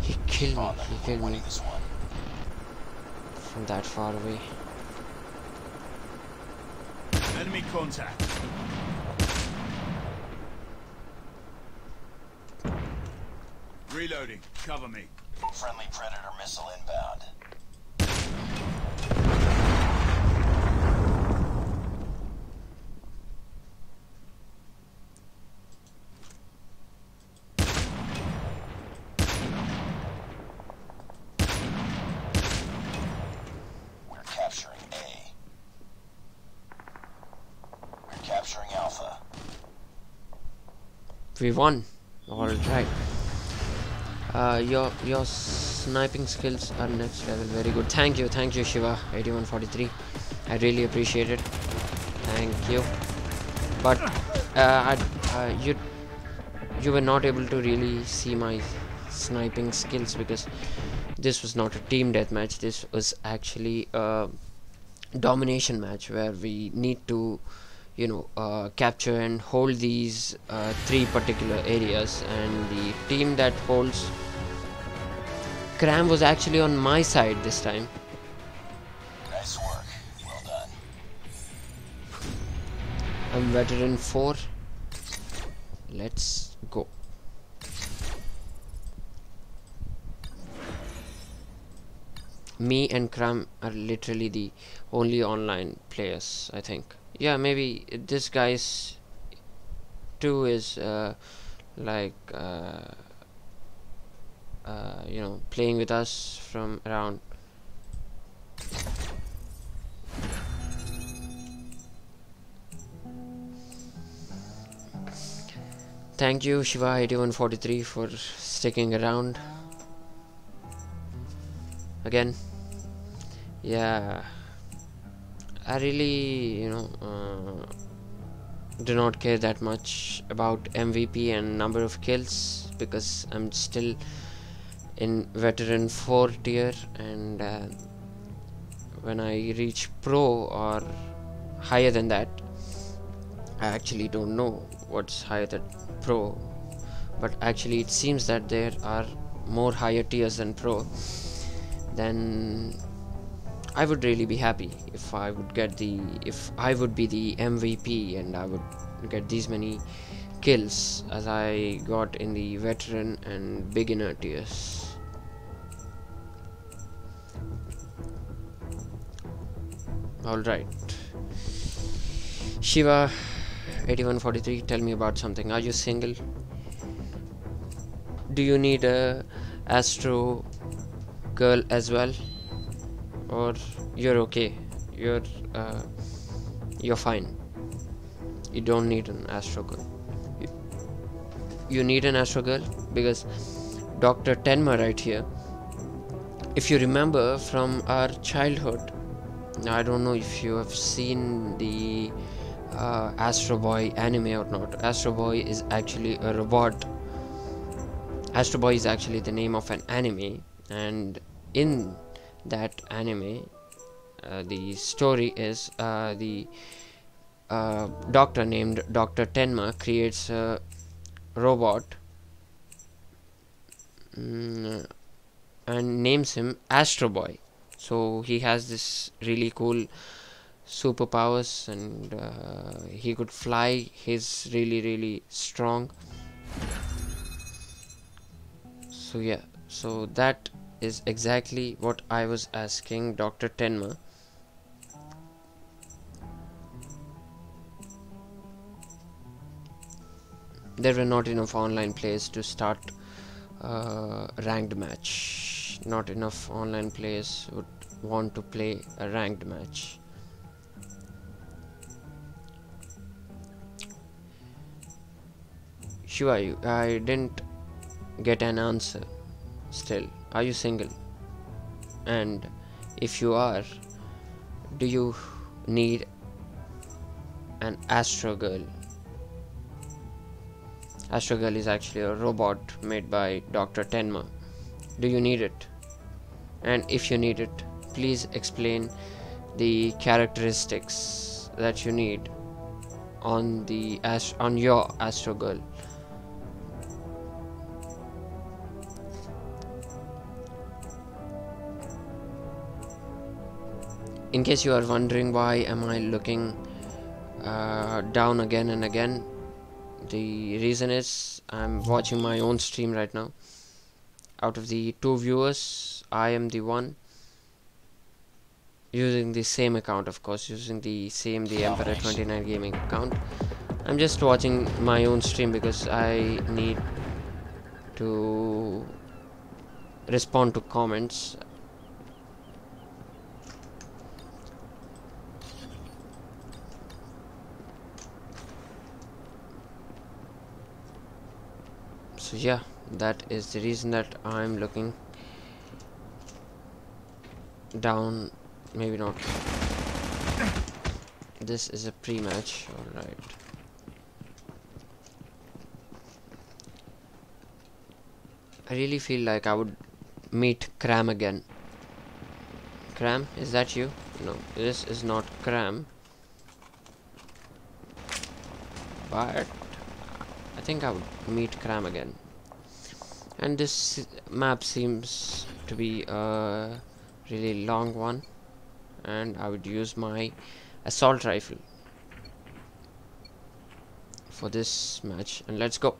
He killed me. He killed me from that far away. Enemy contact. Reloading. Cover me. Friendly predator missile inbound. We won. Alright. Your sniping skills are next level. Very good. Thank you, Shiva8143. I really appreciate it. Thank you. But you were not able to really see my sniping skills because this was not a team deathmatch. This was actually a domination match where we need to, you know, capture and hold these three particular areas, and the team that holds Cram was actually on my side this time. Nice work, well done. I'm veteran 4. Let's go. Me and Cram are literally the only online players, I think. Yeah, maybe this guy's 2 is you know, playing with us from around. Thank you, Shiva8143, for sticking around again. Yeah, I really, you know, do not care that much about MVP and number of kills because I'm still in veteran 4 tier, and when I reach pro or higher than that, I actually don't know what's higher than pro, but actually it seems that there are more higher tiers than pro. Then I would really be happy if I would get the, if I would be the MVP and I would get these many kills as I got in the veteran and beginner tiers. Alright. Shiva8143, tell me about something. Are you single? Do you need a Astro girl as well? Or you're okay, you're fine, you don't need an Astro girl. You need an Astro girl because Dr. Tenma right here, if you remember from our childhood, I don't know if you have seen the Astro Boy anime or not. Astro Boy is actually a robot. Astro Boy is actually the name of an anime, and in that anime, the story is the doctor named Dr. Tenma creates a robot and names him Astro Boy. So he has this really cool superpowers, and he could fly. He's really strong. So yeah, so that is exactly what I was asking Dr. Tenma. There were not enough online players to start ranked match. Not enough online players would want to play a ranked match. Sure, I didn't get an answer still. Are you single? And if you are, do you need an Astro Girl? Astro Girl is actually a robot made by Dr. Tenma. Do you need it? And if you need it, please explain the characteristics that you need on the your Astro Girl. In case you are wondering why am I looking down again and again, the reason is I'm watching my own stream right now. Out of the two viewers, I am the one using the same account, of course, using the Emperor29 gaming account. I'm just watching my own stream because I need to respond to comments. So yeah, that is the reason that I'm looking down. Maybe not. This is a pre-match, alright. I really feel like I would meet Cram again. Cram, is that you? No, this is not Cram. But I think I would meet Cram again. And this map seems to be a really long one, and I would use my assault rifle for this match, and let's go.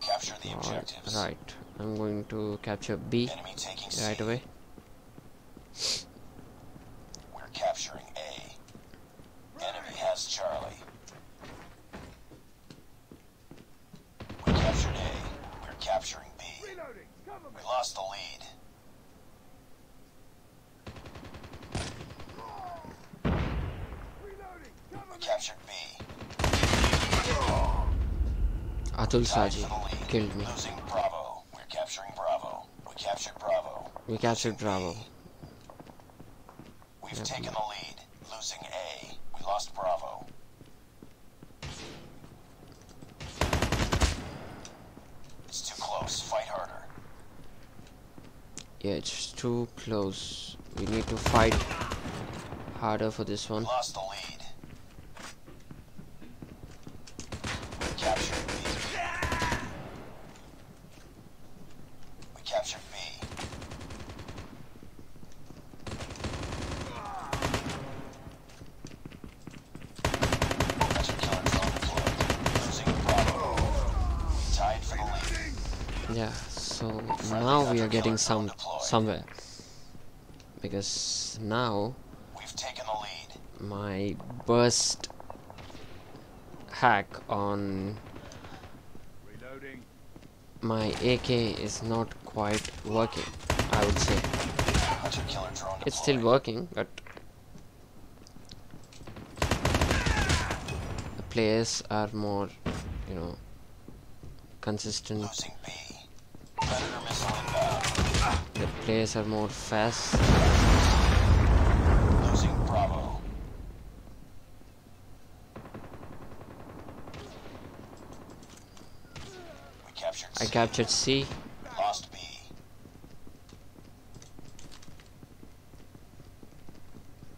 Capture the objectives. Right, I'm going to capture B right away. We're capturing A. Enemy has Charlie. Capturing B. Reloading. We lost the lead. Reloading. We captured B. Atul Saji killed me. Losing Bravo. We're capturing Bravo. We captured Bravo. We captured Bravo. We've taken the lead. Losing A. We lost Bravo. It's too close, fight harder. Yeah, it's too close. We need to fight harder for this one. Lost the lead. We captured B. We captured B. That's a killer drone deployed. Losing Bravo. Tied for the lead. Yeah, so now we are getting somewhere, because now we've taken the lead. My burst hack on my AK is not quite working, I would say. It's still working, but the players are more, you know, consistent. The players are more fast. Losing Bravo. We captured C. I captured C. Lost B.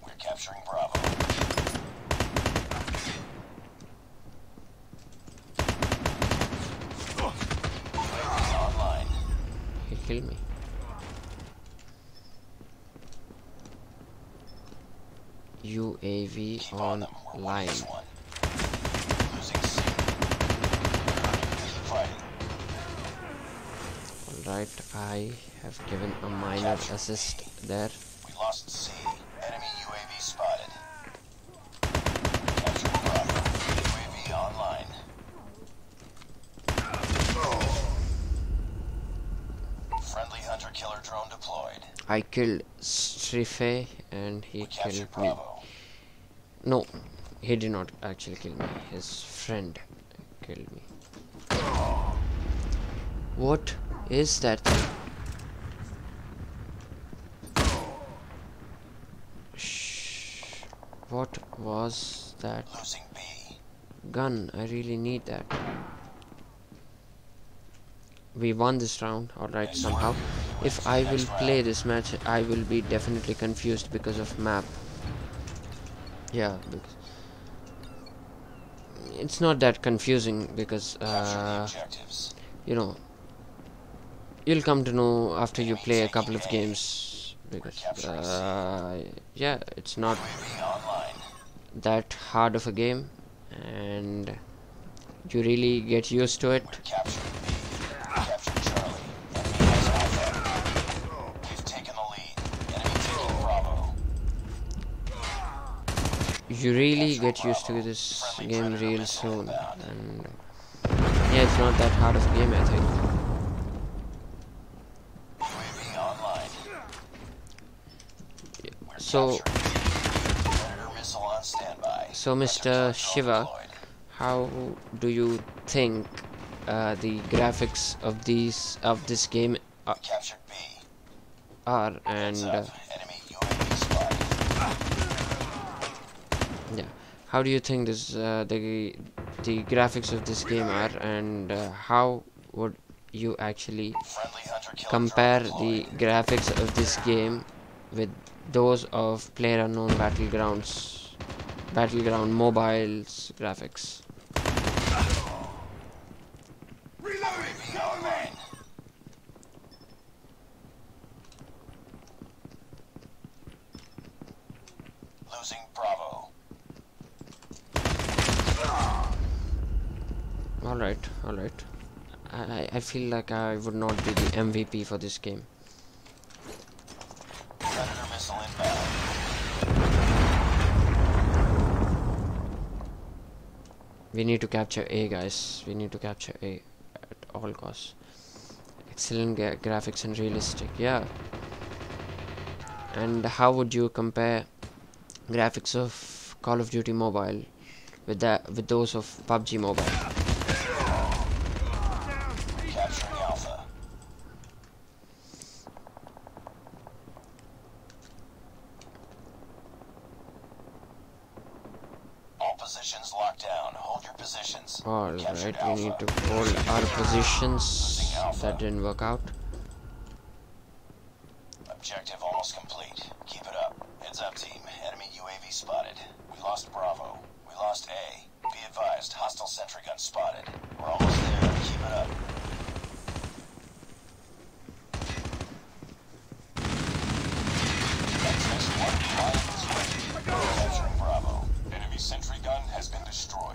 We're capturing Bravo. He killed me. UAV online. Alright, I have given a minor assist there. We lost C. Enemy UAV spotted. Capture Bravo. UAV online. Friendly hunter killer drone deployed. I killed Strife and he killed me. No, he did not actually kill me. His friend killed me. What is that thing? Shh. What was that? Losing B. Gun. I really need that. We won this round, alright, somehow. If I will play this match, I will be definitely confused because of map. Yeah, because it's not that confusing because you know, you'll come to know after you play a couple of games, because yeah, it's not that hard of a game and you really get used to it. You really get used to this game real soon, and yeah, it's not that hard of a game, I think. So Mr. Shiva, how do you think the graphics of this game are? And yeah, how do you think this the graphics of this game are, and how would you actually compare the graphics of this game with those of PlayerUnknown's Battleground Mobile's graphics? Alright. I feel like I would not be the MVP for this game. Predator missile inbound. We need to capture A, guys. We need to capture A at all costs. Excellent graphics and realistic, yeah. And how would you compare graphics of Call of Duty Mobile with those of PUBG Mobile? Alright, we need to hold our positions. That didn't work out. Objective almost complete. Keep it up. Heads up, team. Enemy UAV spotted. We lost Bravo. We lost A. Be advised, hostile sentry gun spotted. We're almost there. Keep it up. Capturing Bravo. Enemy sentry gun has been destroyed.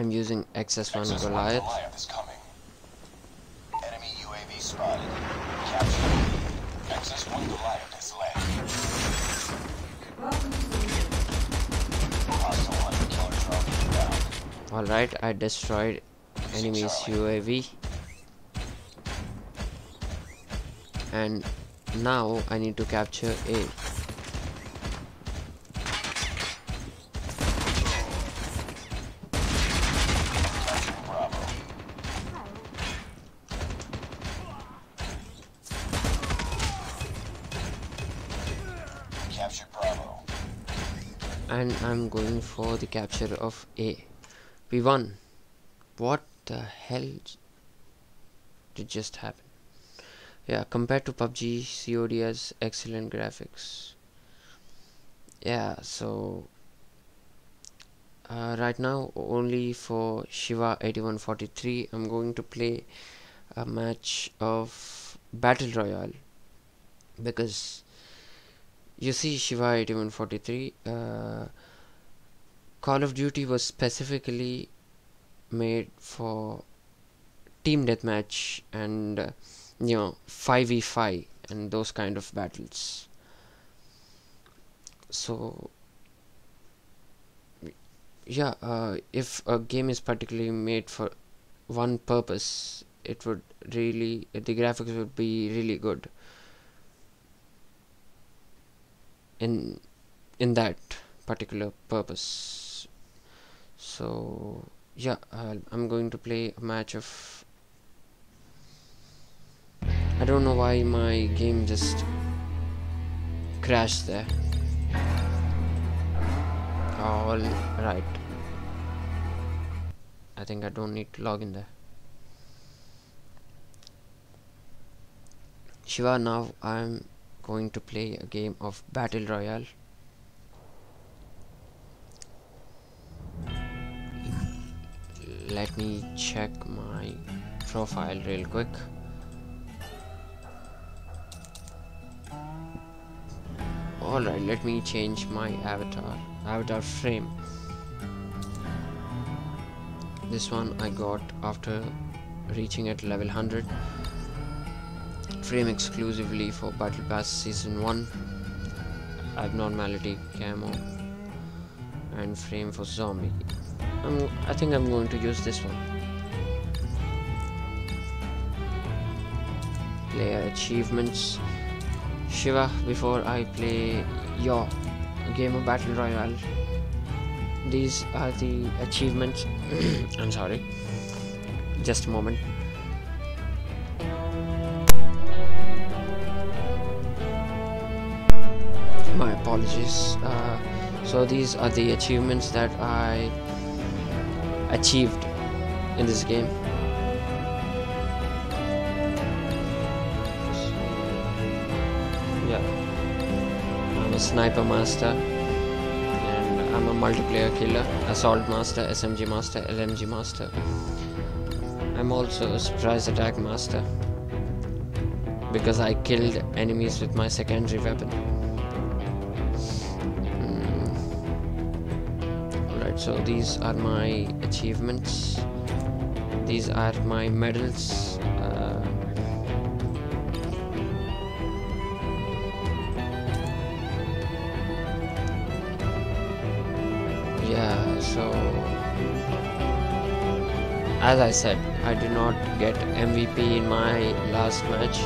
I'm using XS1 Goliath. Is coming. Enemy UAV spotted. Captured. XS1 Goliath is left. Alright, I destroyed enemy's UAV. And now I need to capture A. And I'm going for the capture of A. We won. What the hell did just happen? Yeah, compared to PUBG, COD has excellent graphics. Yeah, so right now only for Shiva8143, I'm going to play a match of Battle Royale, because you see, Shiva8143, Call of Duty was specifically made for team deathmatch and you know, 5v5 and those kind of battles. So yeah, if a game is particularly made for one purpose, it would really, the graphics would be really good in that particular purpose. So Yeah, I'm going to play a match of... I don't know why my game just crashed there. All right. I think I don't need to log in there. Shiva, now I'm going to play a game of Battle Royale. Let me check my profile real quick. Alright, let me change my avatar frame. This one I got after reaching at level 100. Frame exclusively for Battle Pass Season 1. Abnormality camo and frame for zombie. I think I'm going to use this one. Player achievements. Shiva, before I play your game of Battle Royale, these are the achievements. I'm sorry, just a moment. My apologies. So these are the achievements that I achieved in this game. Yeah, I'm a sniper master and I'm a multiplayer killer, assault master, SMG master, LMG master. I'm also a surprise attack master because I killed enemies with my secondary weapon. So these are my achievements, these are my medals, yeah, so as I said, I did not get MVP in my last match.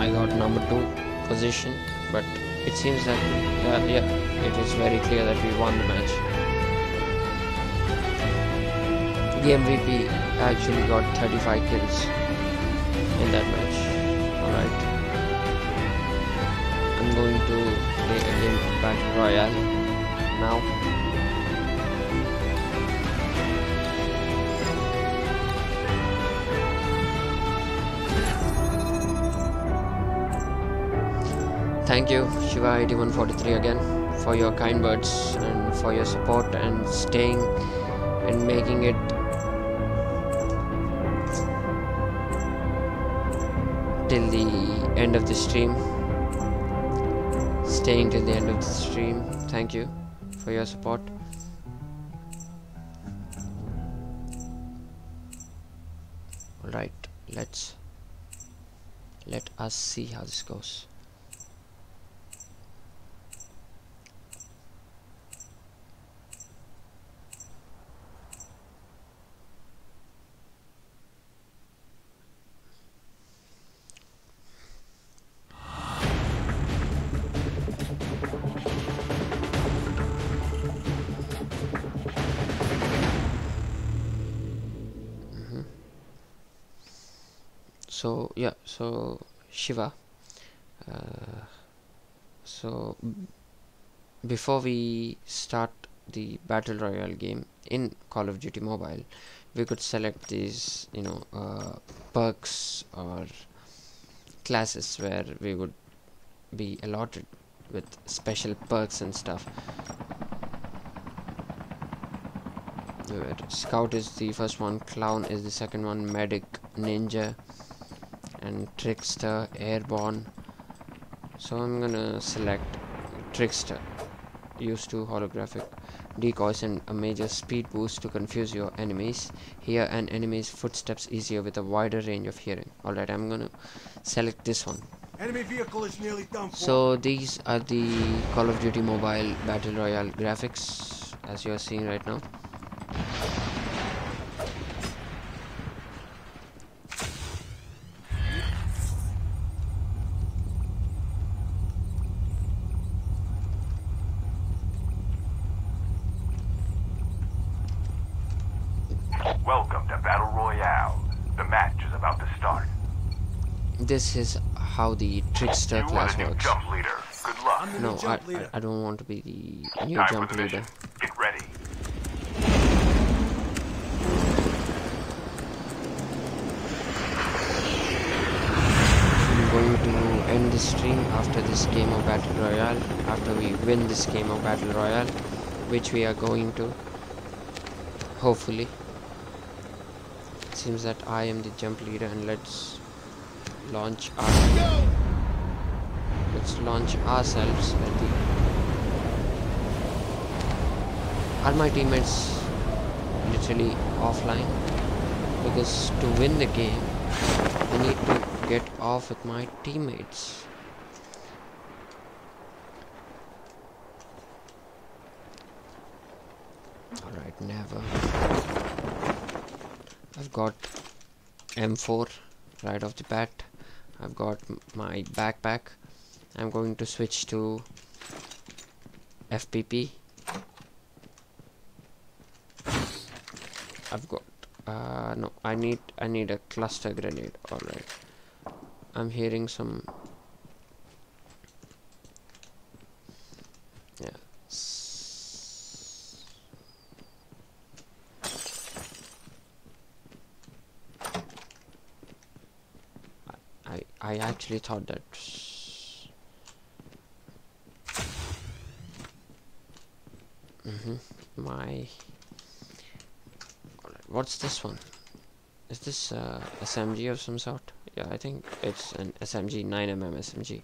I got number 2 position, but it seems that yeah, it was very clear that we won the match. The MVP actually got 35 kills in that match. Alright, I'm going to play a game of Battle Royale now. Thank you, Shiva8143, again for your kind words and for your support and staying and making it till the end of the stream. Staying till the end of the stream. Thank you for your support. Alright, let us see how this goes. So yeah, so Shiva, so before we start the Battle Royale game in Call of Duty Mobile, we could select these, you know, perks or classes where we would be allotted with special perks and stuff. Scout is the first one, Clown is the second one, Medic, Ninja, and Trickster, Airborne. So I'm gonna select Trickster. Use 2 holographic decoys and a major speed boost to confuse your enemies. Hear an enemy's footsteps easier with a wider range of hearing. Alright, I'm gonna select this one. Enemy vehicle is nearly done for. So these are the Call of Duty Mobile Battle Royale graphics as you're seeing right now. Welcome to Battle Royale. The match is about to start. This is how the trickster class works. Jump leader. Good luck. No, I don't want to be the new jump leader. Get ready. I'm going to end the stream after this game of Battle Royale. After we win this game of Battle Royale, which we are going to, hopefully. It seems that I am the jump leader, and let's launch our. Let's launch ourselves. Are my teammates literally offline? Because to win the game, I need to get off with my teammates. Alright, never. I've got M4 right off the bat. I've got my backpack. I'm going to switch to FPP. I've got no. I need a cluster grenade. All right. I'm hearing some. Yeah. I actually thought that. My. Alright, what's this one? Is this SMG of some sort? Yeah, I think it's an SMG, 9mm SMG.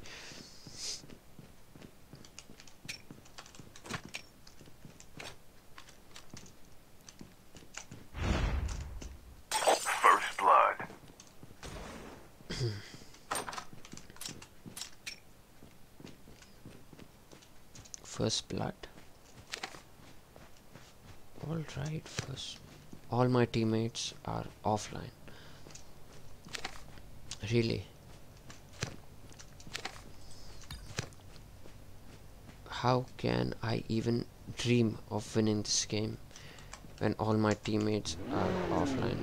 First blood. First blood. Alright, first. All my teammates are offline. Really? How can I even dream of winning this game when all my teammates are offline?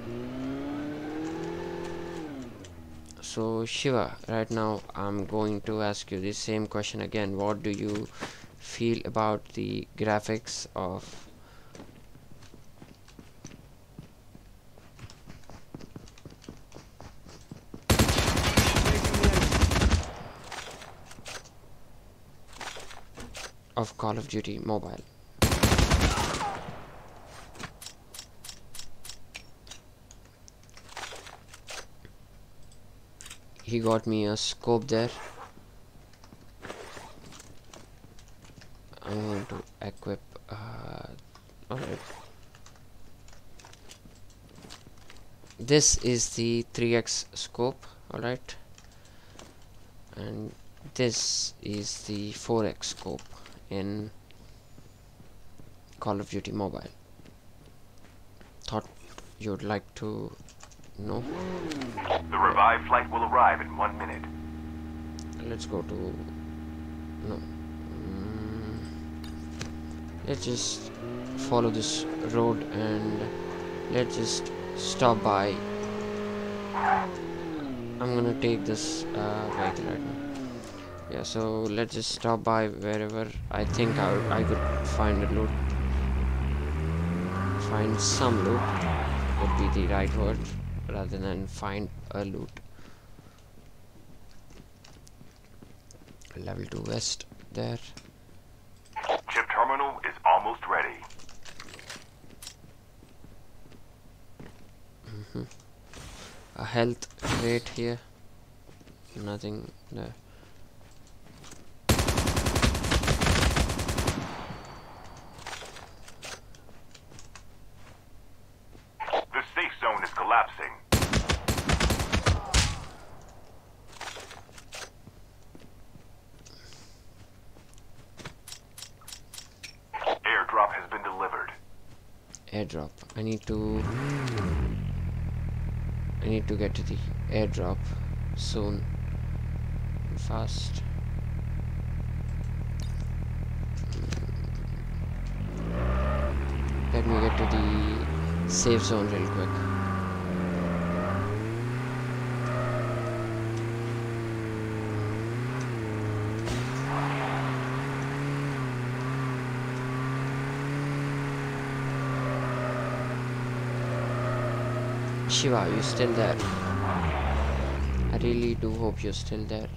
So Shiva, right now I'm going to ask you the same question again. What do you feel about the graphics of Call of Duty Mobile? He got me a scope there. I'm going to equip alright. This is the 3x scope, alright, and this is the 4x scope in Call of Duty Mobile. Thought you'd like to know. The revived flight will arrive in 1 minute. Let's go to no. Let's just follow this road and let's just stop by. I'm gonna take this vehicle right now. Yeah, so let's just stop by wherever I think I could find a loot. Find some loot would be the right word rather than find a loot. Level 2 west there. Chip terminal is almost ready. A health crate here. Nothing there. Airdrop. I need to get to the airdrop soon and fast. Let me get to the save zone real quick. Shiva, you still there? I really do hope you're still there.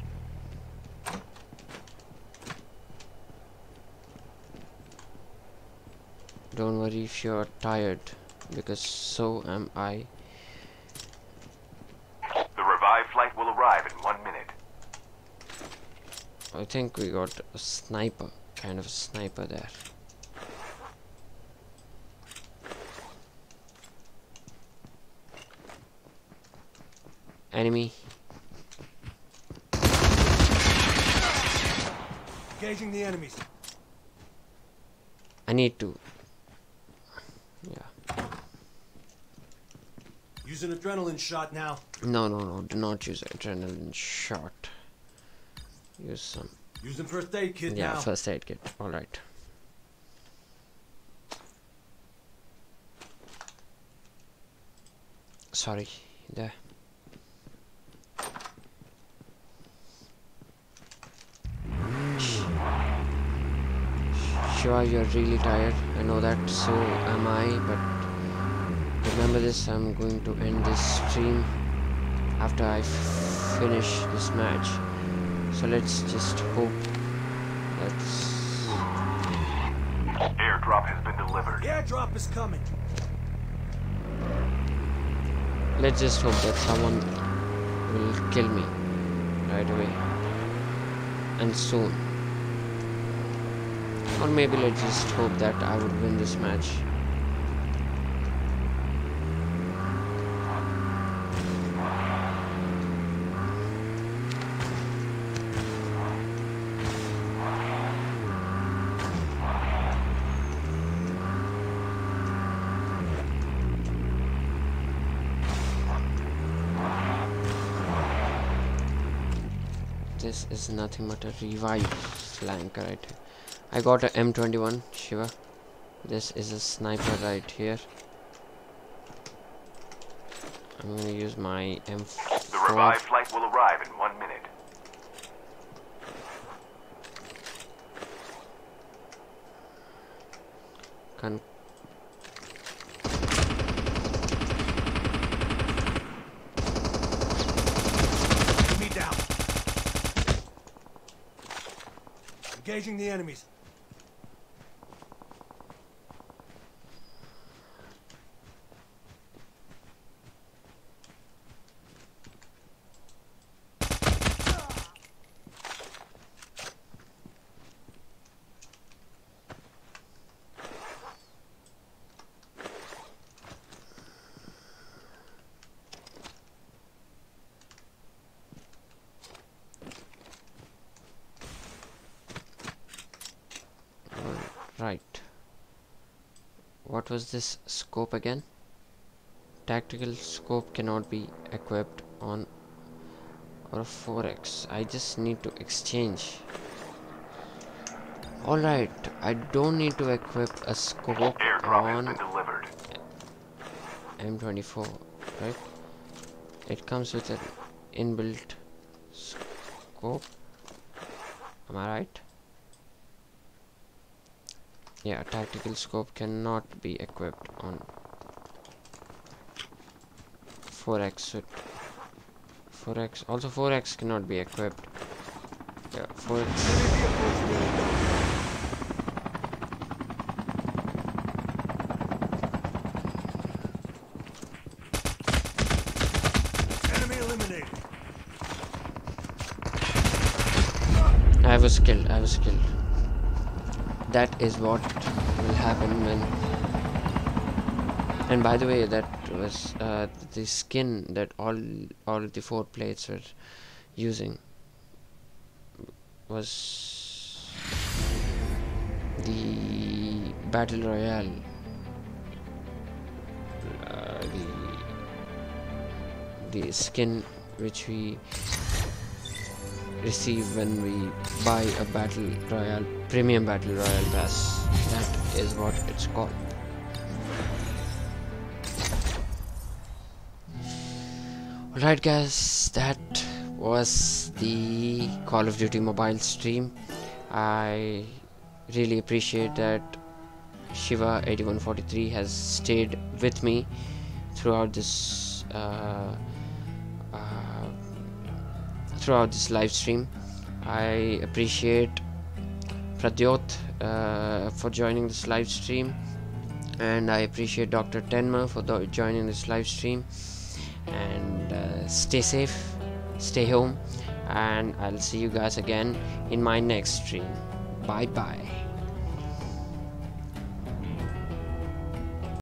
Don't worry if you're tired, because so am I. The revived flight will arrive in 1 minute. I think we got a sniper, kind of a sniper there. Enemy. Engaging the enemies. I need to. Yeah. Use an adrenaline shot now. No. Do not use adrenaline shot. Use some. Use the first aid kit now. Yeah, first aid kit. All right. Sorry. There. Shiva, you're really tired, I know that, so am I, but remember this, I'm going to end this stream after I finish this match, so let's just hope that's... Airdrop has been delivered. The airdrop is coming. Let's just hope that someone will kill me right away, and soon. Or maybe let's just hope that I would win this match. This is nothing but a revive flank right here. I got a M21, Shiva. This is a sniper right here. I'm gonna use my M4. The revived flight will arrive in 1 minute. Me down. Engaging the enemies. Right. What was this scope again? Tactical scope cannot be equipped on or 4x. I just need to exchange. Alright, I don't need to equip a scope on M24, right? It comes with an inbuilt scope. Am I right? Yeah, tactical scope cannot be equipped on 4x. 4x also 4x cannot be equipped. Yeah, 4x. Enemy eliminated. I was killed. That is what will happen when. And by the way, that was the skin that all the four players were using was the Battle Royale, the skin which we receive when we buy a Battle Royale Premium Battle Royale Pass. That is what it's called. Alright guys, that was the Call of Duty Mobile stream. I really appreciate that Shiva8143 has stayed with me throughout this live stream. I appreciate Pradyoth for joining this live stream, and I appreciate Dr. Tenma for joining this live stream. And stay safe, stay home, and I'll see you guys again in my next stream. Bye bye.